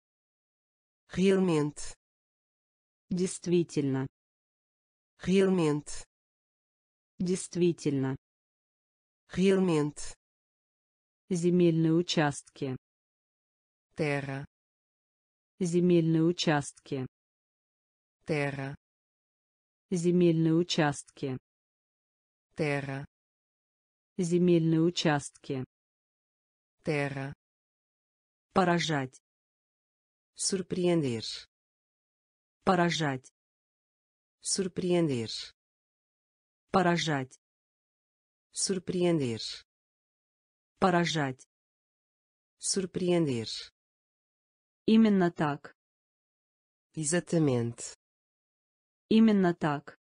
realmente, действительно, realmente, земельные участки, terra, земельные участки, terra, поражать, surpreender, поражать, surpreender, поражать, surpreender, именно так, exatamente, именно так,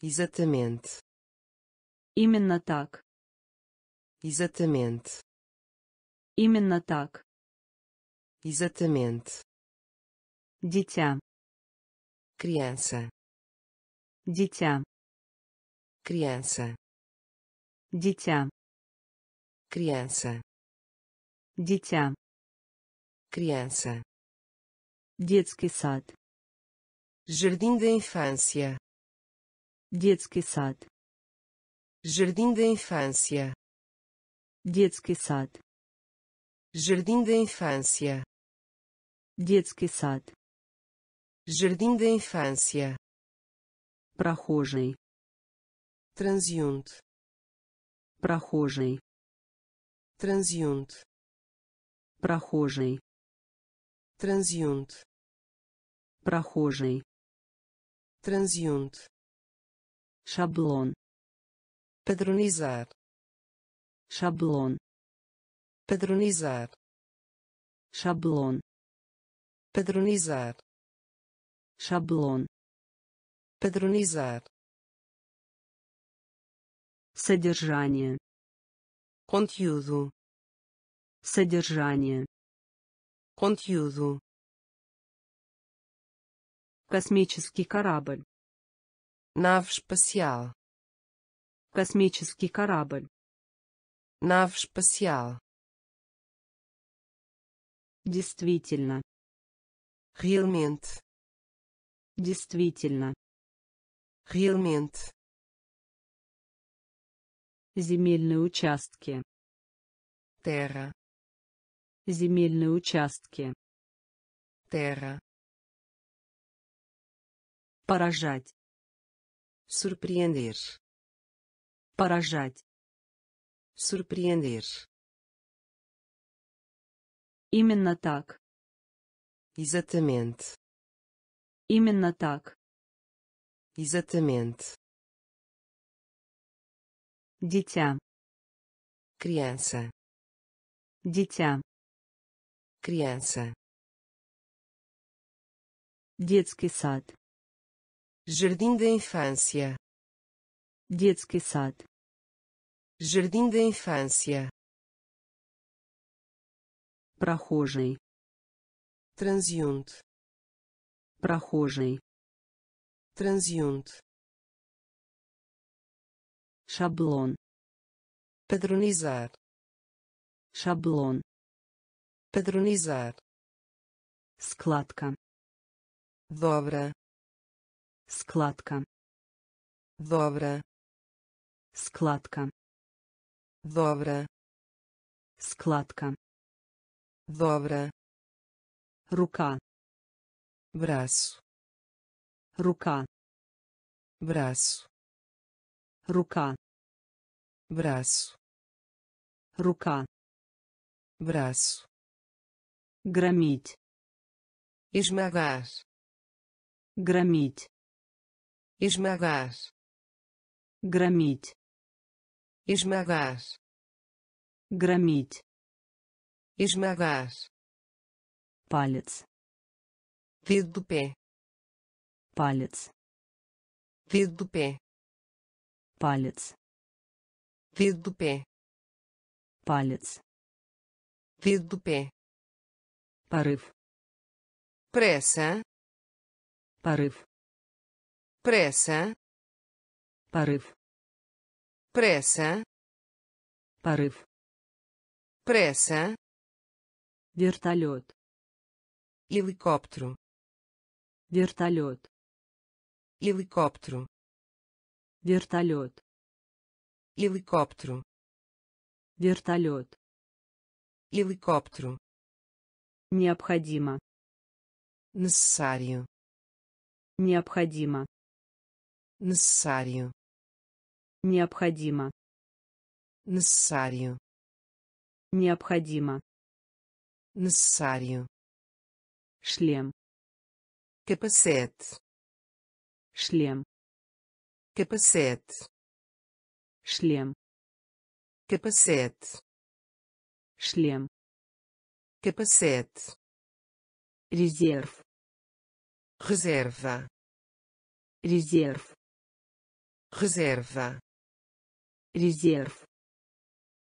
exatamente, именно так, exatamente, дитя, criança, дитя, criança, дитя, criança, детский сад, jardim da infância, Детский сад. Jardim da infância. Детский сад. Jardim da infância. Детский сад. Jardim da infância. Прохожий. Transeunte. Прохожий. Transeunte. Прохожий. Transeunte. Прохожий. Transeunte. Шаблон. Padronizar. Шаблон. Padronizar. Шаблон. Padronizar. Шаблон. Padronizar. Содержание. Conteúdo. Содержание. Conteúdo. Космический корабль. Nave espacial. Космический корабль. Nave espacial. Действительно. Realmente. Действительно. Realmente. Земельные участки. Terra. Земельные участки. Terra. Поражать. Surpreender. Поражать. Surpreender. Именно так. Exatamente. Именно так. Exatamente. Дитя. Criança. Дитя. Criança. Детский сад. Jardim da infância. Детский сад. Jardim da infância. Прохожий. Transeunte. Прохожий. Transeunte. Шаблон. Padronizar. Шаблон. Padronizar. Складка. Dobra. Складка. Dobra. Складка. Dobra. Складка. Dobra. Рука. Braço. Рука. Braço. Рука. Braço. Рука. Braço. Громить. Esmagar. Громить. Esmagar. Громить. Esmagar. Громить. Esmagar. Палец. Dedo do pé. Палец. Dedo do pé. Палец. Dedo do pé. Палец. Dedo do pé. Порыв. Pressa. Порыв. Пресса. Порыв. Пресса. Порыв. Пресса. Вертолет. Helicóptero. Вертолет. Helicóptero. Вертолет. Helicóptero. Вертолет. Helicóptero. Необходимо. Necessário. Необходимо. Necessário. Необходимо. Necessário. Необходимо. Necessário. Шлем. Capacete. Шлем. Capacete. Шлем. Capacete. Шлем. Capacete. Резерв. Reserva. Резерв. Reserva. Резерв.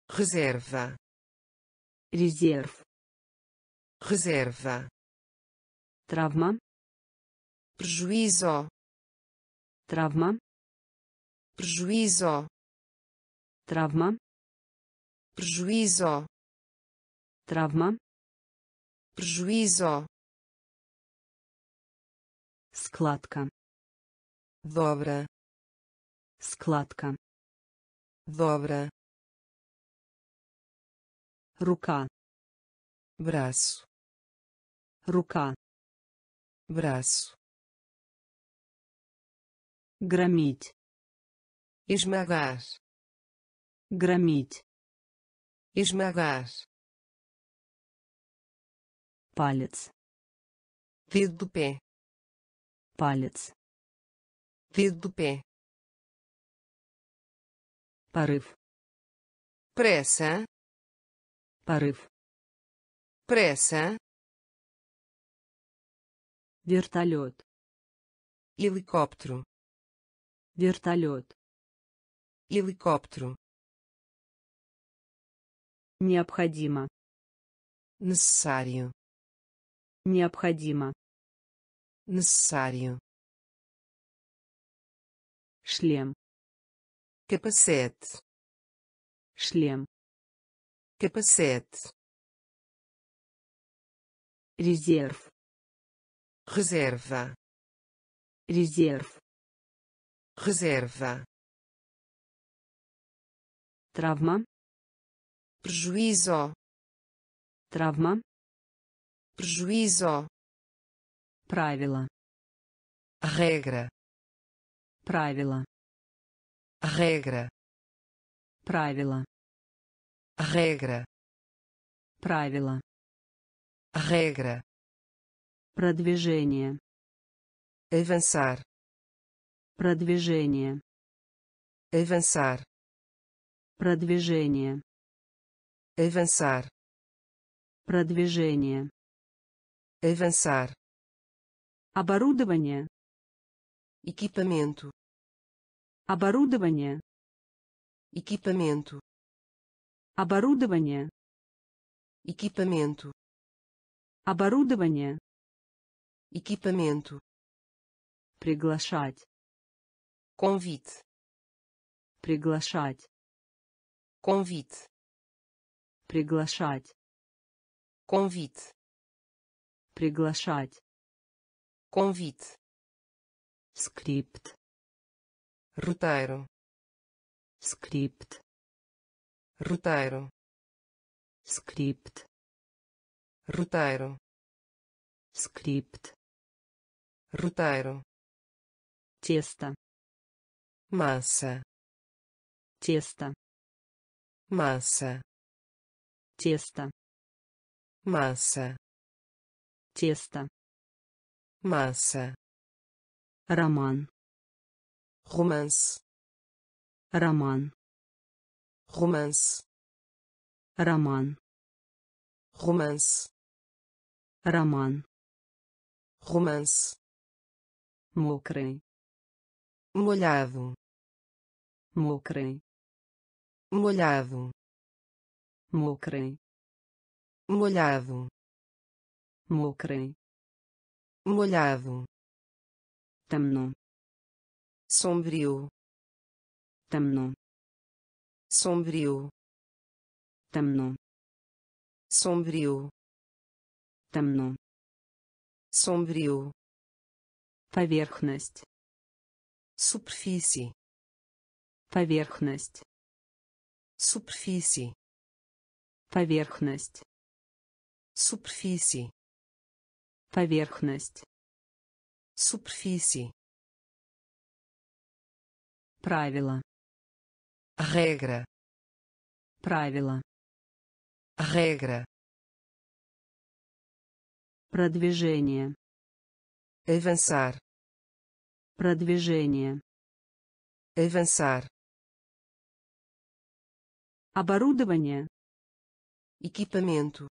Reserva. Резерв. Reserva. Травма. Prejuízo. Травма. Prejuízo. Травма. Prejuízo. Травма. Prejuízo. Складка. Dobra. Складка. Dobra. Рука. Braço. Рука. Braço. Громить. Esmagar. Громить. Esmagar. Палец. Dedo do pé. Палец. Dedo do pé. Порыв. Пресса. Порыв. Пресса. Вертолет. Helicóptero. Вертолет. Helicóptero. Необходимо. Necessário. Необходимо. Necessário. Шлем. Capacete. Шлем. Capacete. Резерв. Reserva. Резерв. Reserva. Травма. Prejuízo. Травма. Prejuízo. Правило. Regra. Правило. Regra. Правило. Regra. Правило. Regra. Продвижение. Avançar. Продвижение. Avançar. Продвижение. Avançar. Продвижение. Avançar. Оборудование. Equipamento. Оборудование. Equipamento. Оборудование. Equipamento. Оборудование. Equipamento. Приглашать. Convite. Приглашать. Convite. Приглашать. Convite. Приглашать. Convite. Скрипт. Roteiro. Скрипт. Roteiro. Скрипт. Roteiro. Скрипт. Roteiro. Тесто. Масса. Тесто. Масса. Тесто. Масса. Тесто. Масса. Роман. Романс. Роман. Романс. Роман. Романс. Роман. Романс. Мокрый. Molhado. Мокрый. Molhado. Мокрый. Molhado. Мокрый. Molhado. Темно. Sombrio. Темно. Sombrio. Темно. Sombrio. Темно. Sombrio. Поверхность. Superfície. Поверхность. Superfície. Поверхность. Superfície. Поверхность. Superfície. Правило. Regra. Правило. Regra. Продвижение. Avançar. Продвижение. Avançar. Оборудование. Equipamento.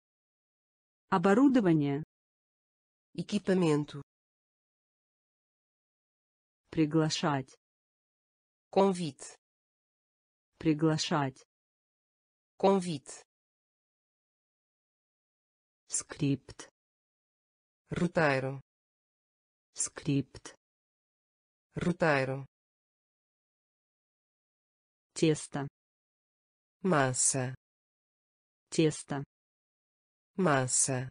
Оборудование. Equipamento. Приглашать. Convite. Приглашать. Convite. Скрипт. Roteiro. Скрипт. Roteiro. Тесто. Масса. Тесто. Масса.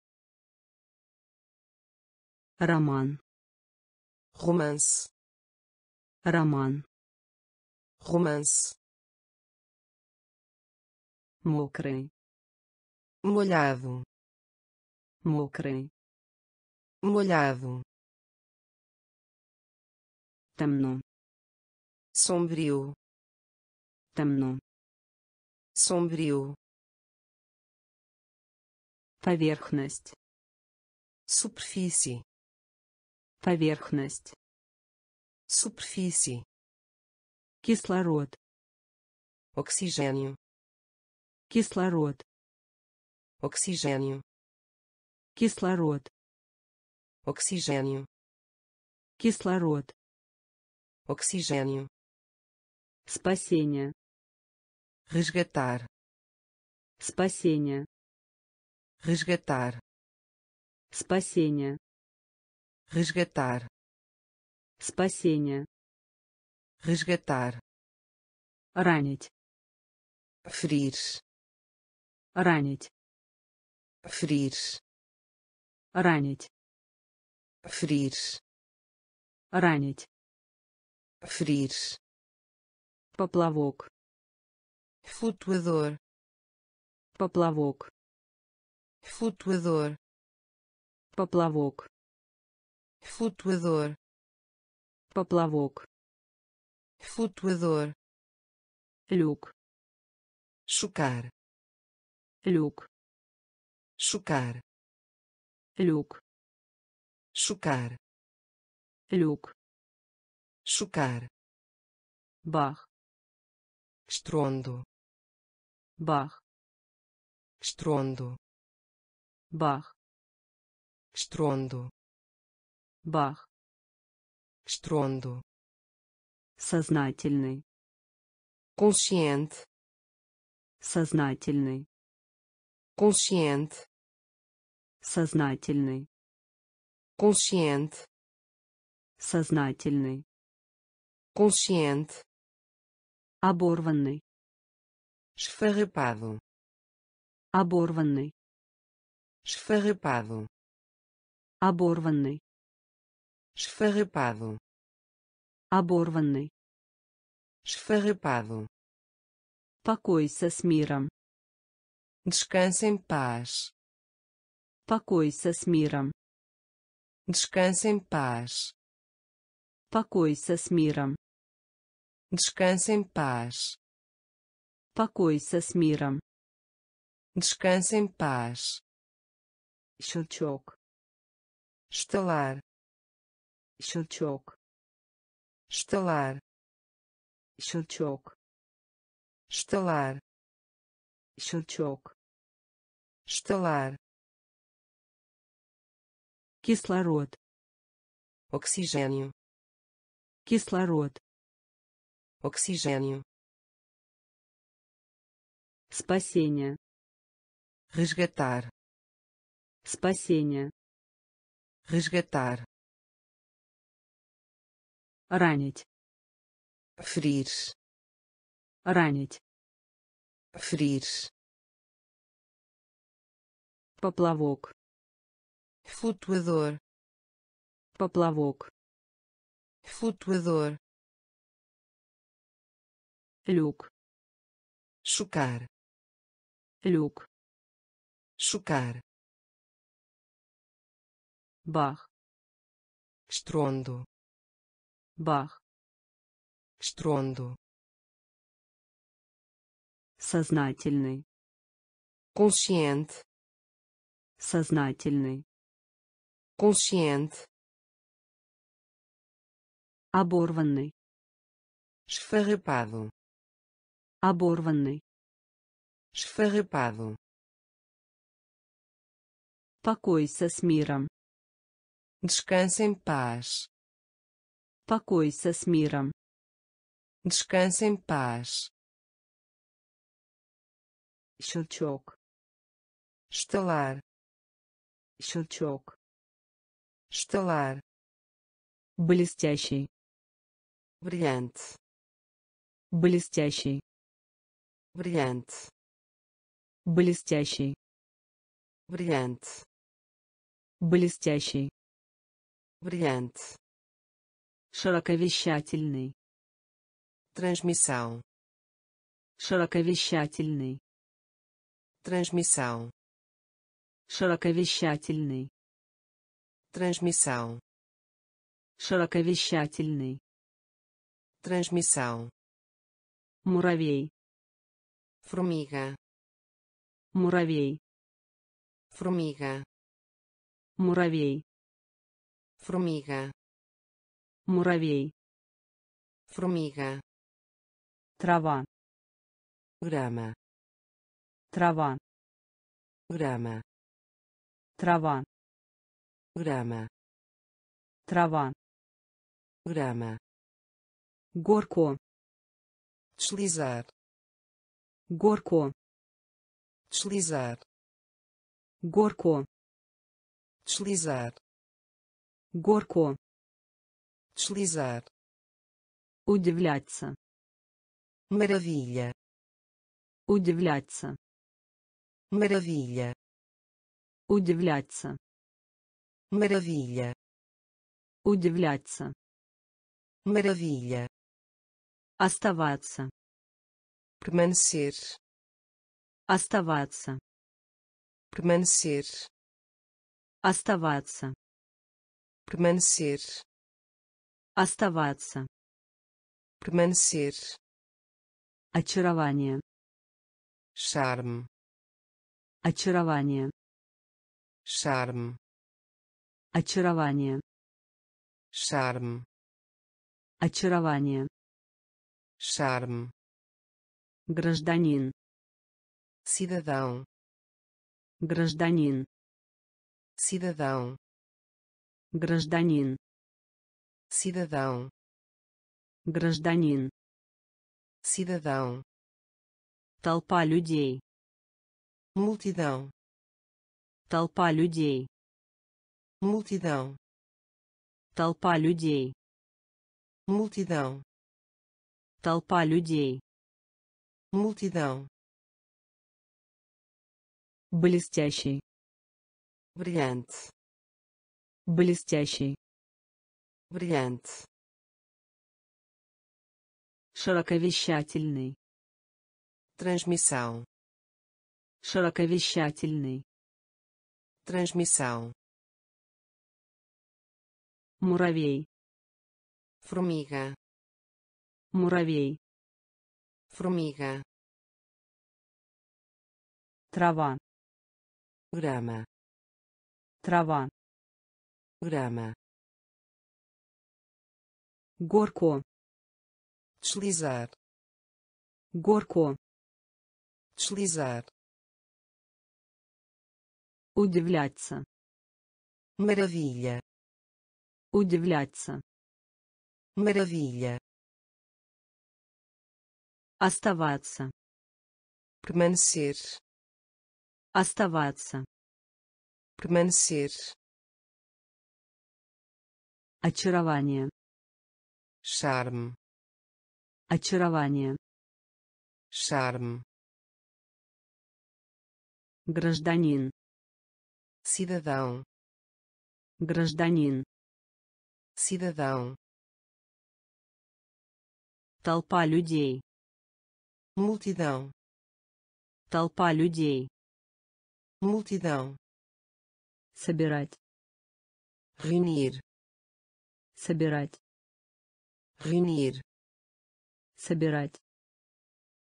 Роман. Романс. Роман. Romance. Мокрый. Molhado. Мокрый. Molhado. Темно. Sombrio. Темно. Sombrio. Поверхность. Superfície. Поверхность. Superfície. Кислород. Oxigênio. Кислород. Oxigênio. Кислород. Oxigênio. Кислород. Oxigênio. Спасение. Resgatar. Спасение. Resgatar. Спасение. Resgatar. Спасение. Resgatar. Ранить. Ferir. Ранить. Ferir. Ранить. Ferir. Ранить. Ferir. Поплавок. Flutuador. Поплавок. Flutuador. Поплавок. Flutuador. Поплавок. Flutuador. Люк. Chocar. Люк. Chocar. Люк. Chocar. Люк. Chocar. Бах. Estrondo. Бах. Estrondo. Бах. Estrondo. Бах. Estrondo. Сознательный. Consciente. Сознательный. Consciente. Сознательный. Consciente. Сознательный. Consciente. Оборванный. Esfarrapado. Оборванный. Esfarrapado. Оборванный. Esfarrapado. Оборванный. Esfarrapado. Покойся с миром. Descansa em paz. Покойся с миром. Descansa em paz. Покойся с миром. Descansa em paz. Покойся с миром. Descansa em paz. Щелчок. Estalar. Щелчок. Estalar. Щелчок. Estalar. Щелчок. Estalar. Кислород. Oxigênio. Кислород. Oxigênio. Спасение. Resgatar. Спасение. Resgatar. Ранить. Ferir. Ранить. Ferir. Поплавок. Flutuador. Поплавок. Flutuador. Люк. Chocar. Люк. Chocar. Бах. Estrondo. Бах. Estrondo. Сознательный. Consciente. Сознательный. Consciente. Оборванный. Esfarrapado. Оборванный. Esfarrapado. Покойся с миром. Descansa em paz. Покойся с миром. Descansa em paz. Щелчок. Estalar. Щелчок. Estalar. Блестящий. Бриллиант. Блестящий. Бриллиант. Блестящий. Бриллиант. Блестящий. Бриллиант. Широковещательный. Transmissão. Широковещательный. Transmissão. Широковещательный. Transmissão. Широковещательный. Transmissão. Муравей. Formiga. Муравей. Formiga. Муравей. Formiga. Муравей. Formiga. Трава. Grama. Трава. Grama. Трава. Grama. Трава. Grama. Горко. Deslizar. Горко. Deslizar. Горко. Deslizar. Горко. Deslizar. Удивляться. Maravilha. Удивляться. Maravilha. Удивляться. Maravilha. Удивляться. Maravilha. Оставаться. Permanecer. Оставаться. Permanecer. Оставаться. Permanecer. Оставаться. Permanecer. Очарование. Charme. Очарование. Charme. Очарование. Charme. Очарование. Charme. Гражданин. Cidadão. Гражданин. Cidadão. Гражданин. Cidadão. Гражданин. Cidadão. Толпа людей. Multidão. Толпа людей. Multidão. Толпа людей. Multidão. Толпа людей. Multidão. Блестящий. Brilhante. Блестящий. Brilhante. Широковещательный. Transmissão. Широковещательный. Transmissão. Муравей. Formiga. Муравей. Formiga. Трава. Grama. Трава. Grama. Горко. Deslizar. Горко. Deslizar. Удивляться. Maravilha. Удивляться. Maravilha. Оставаться. Permanecer. Оставаться. Permanecer. Очарование. Charme. Очарование. Charme. Гражданин. Cidadão. Гражданин. Cidadão. Толпа людей. Multidão. Толпа людей. Multidão. Собирать. Reunir. Собирать. Reunir. Собирать.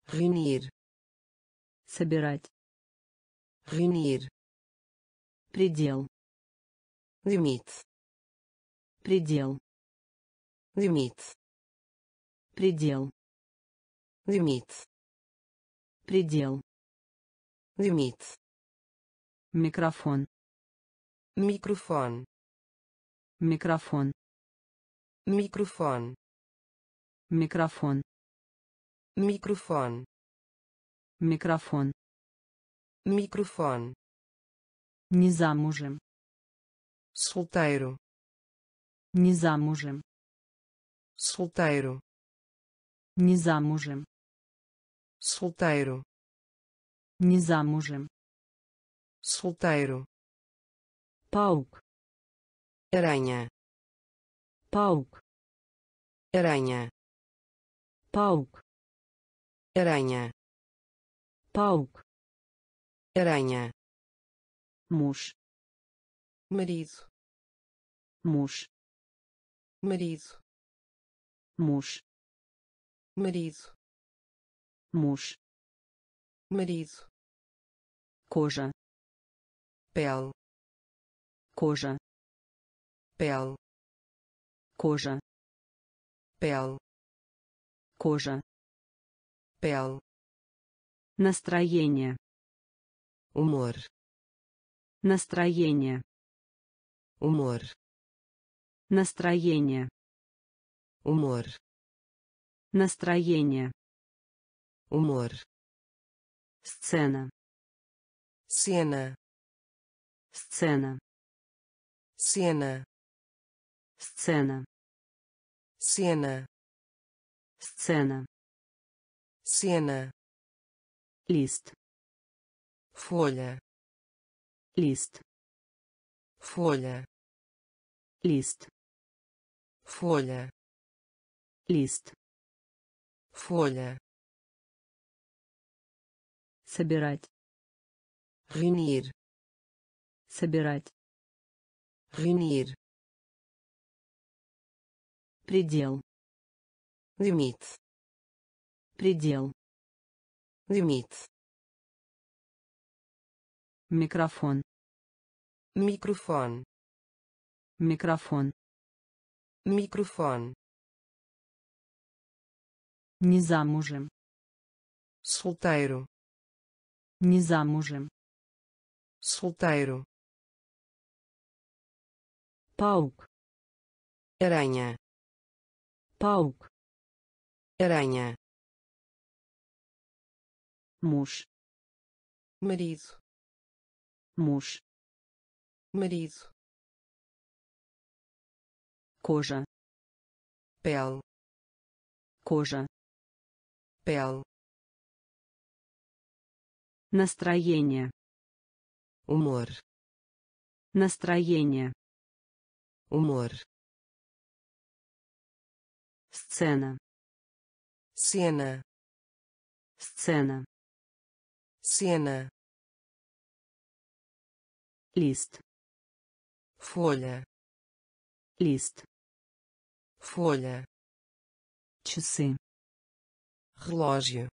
Reunir. Собирать. Reunir. Предел. Limite. Предел. Limite. Предел. Limite. Предел. Limite. Микрофон. Микрофон. Микрофон. Микрофон. Микрофон. Микрофон. Микрофон. Микрофон. Не замужем. Solteiro. Не замужем. Solteiro. Не замужем. Solteiro. Не замужем. Solteiro. Паук. Аранья. Паук. Аранья. Паук. Аранья. Паук. Аранья. Муж. Мариз. Муж. Мариз. Муж. Мариз. Муж. Мариз. Кожа. Пел. Кожа. Пел. Кожа. Пел. Кожа. Пел. Настроение. Умор. Настроение. Умор. Настроение. Умор. Настроение. Умор. Сцена. Сцена. Сцена. Сцена. Сцена. Сцена. Сцена. Сцена. Лист. Фоля. Лист. Фоля. Лист. Фоля. Лист. Фоля. Собирать. Рюнир. Собирать. Рюнир. Предел. Лимит. Предел. Лимит. Микрофон. Микрофон. Микрофон. Микрофон. Не замужем. Солтейро. Не замужем. Солтейро. Паук. Аранья. Паук. Аранья. Муж. Мариз. Муж. Мариз. Кожа. Пел. Кожа. Пел. Настроение. Умор. Настроение. Умор. Сцена. Сцена. Сцена. Сцена. Лист. Фоля. Лист. Фоля. Часы. Relógio.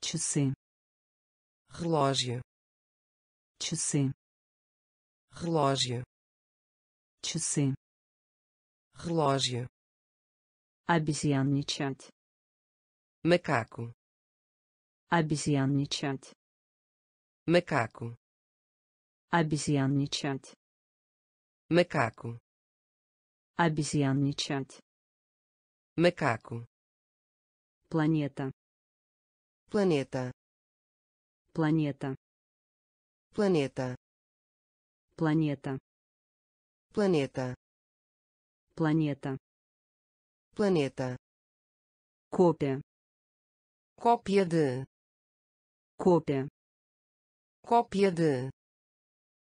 Часы. Relógio. Часы. Relógio. Часы. Relógio. Обезьянничать. Macaco. Обезьянничать. Macaco. Обезьянничать. Macaco. Обезьянничать. Macaco. Планета. Планета. Планета. Планета. Планета. Планета. Планета. Планета. Копия. Копия de. Копия. Копия de.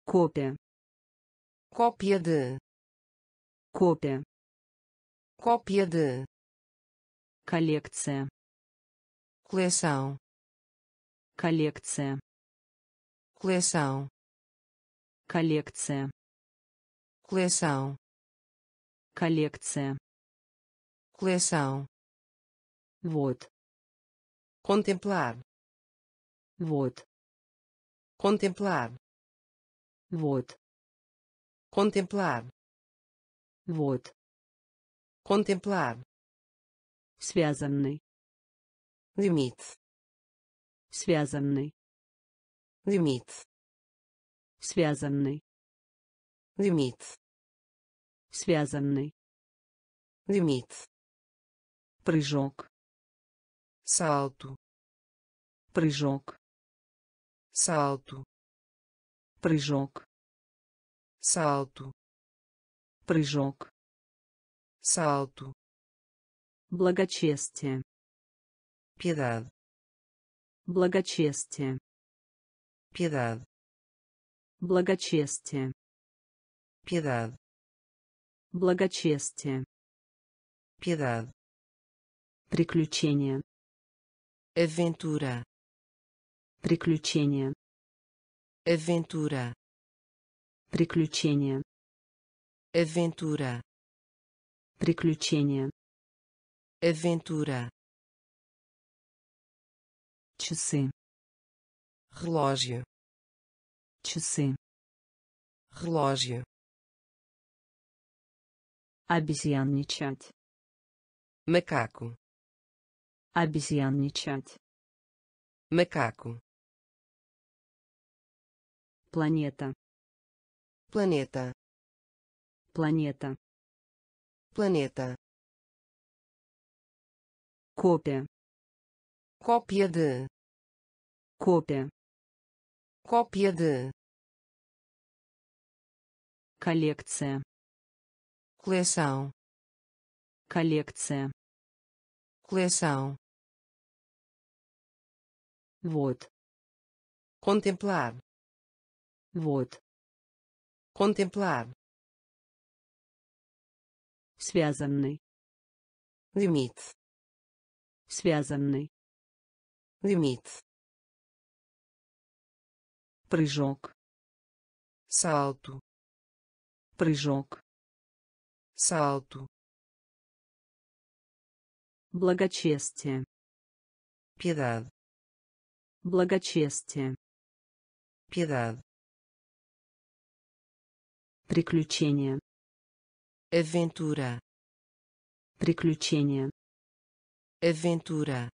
Копия. Копия de. Копия. Копия de. Коллекция. Coleção. Коллекция. Coleção. Коллекция. Coleção. Коллекция. Coleção. Вот. Contemplar. Вот. Contemplar. Вот. Contemplar. Вот. Contemplar. Связанный. Лимит. Связанный. Лимит. Связанный. Лимит. Связанный. Лимит. Прыжок. Салту. Прыжок. Салту. Прыжок. Салту. Прыжок. Салту. Благочестие. Piedade. Благочестие. Piedade. Благочестие. Piedade. Благочестие. Piedade. Приключение. Aventura. Приключение. Aventura. Приключение. Aventura. Приключение. Aventura. Часы. Relógio. Часы. Relógio. Обезьянничать. Macaco. Обезьянничать. Macaco. Планета. Планета. Планета. Планета. Копия. Копия de. Копия. Копия de. Коллекция. Coleção. Коллекция. Coleção. Вот. Contemplar. Вот. Contemplar. Связанный. Limite. Связанный. Limite. Прыжок. Salto. Прыжок. Salto. Благочестие. Piedade. Благочестие. Piedade. Приключение. Aventura. Приключение. Aventura.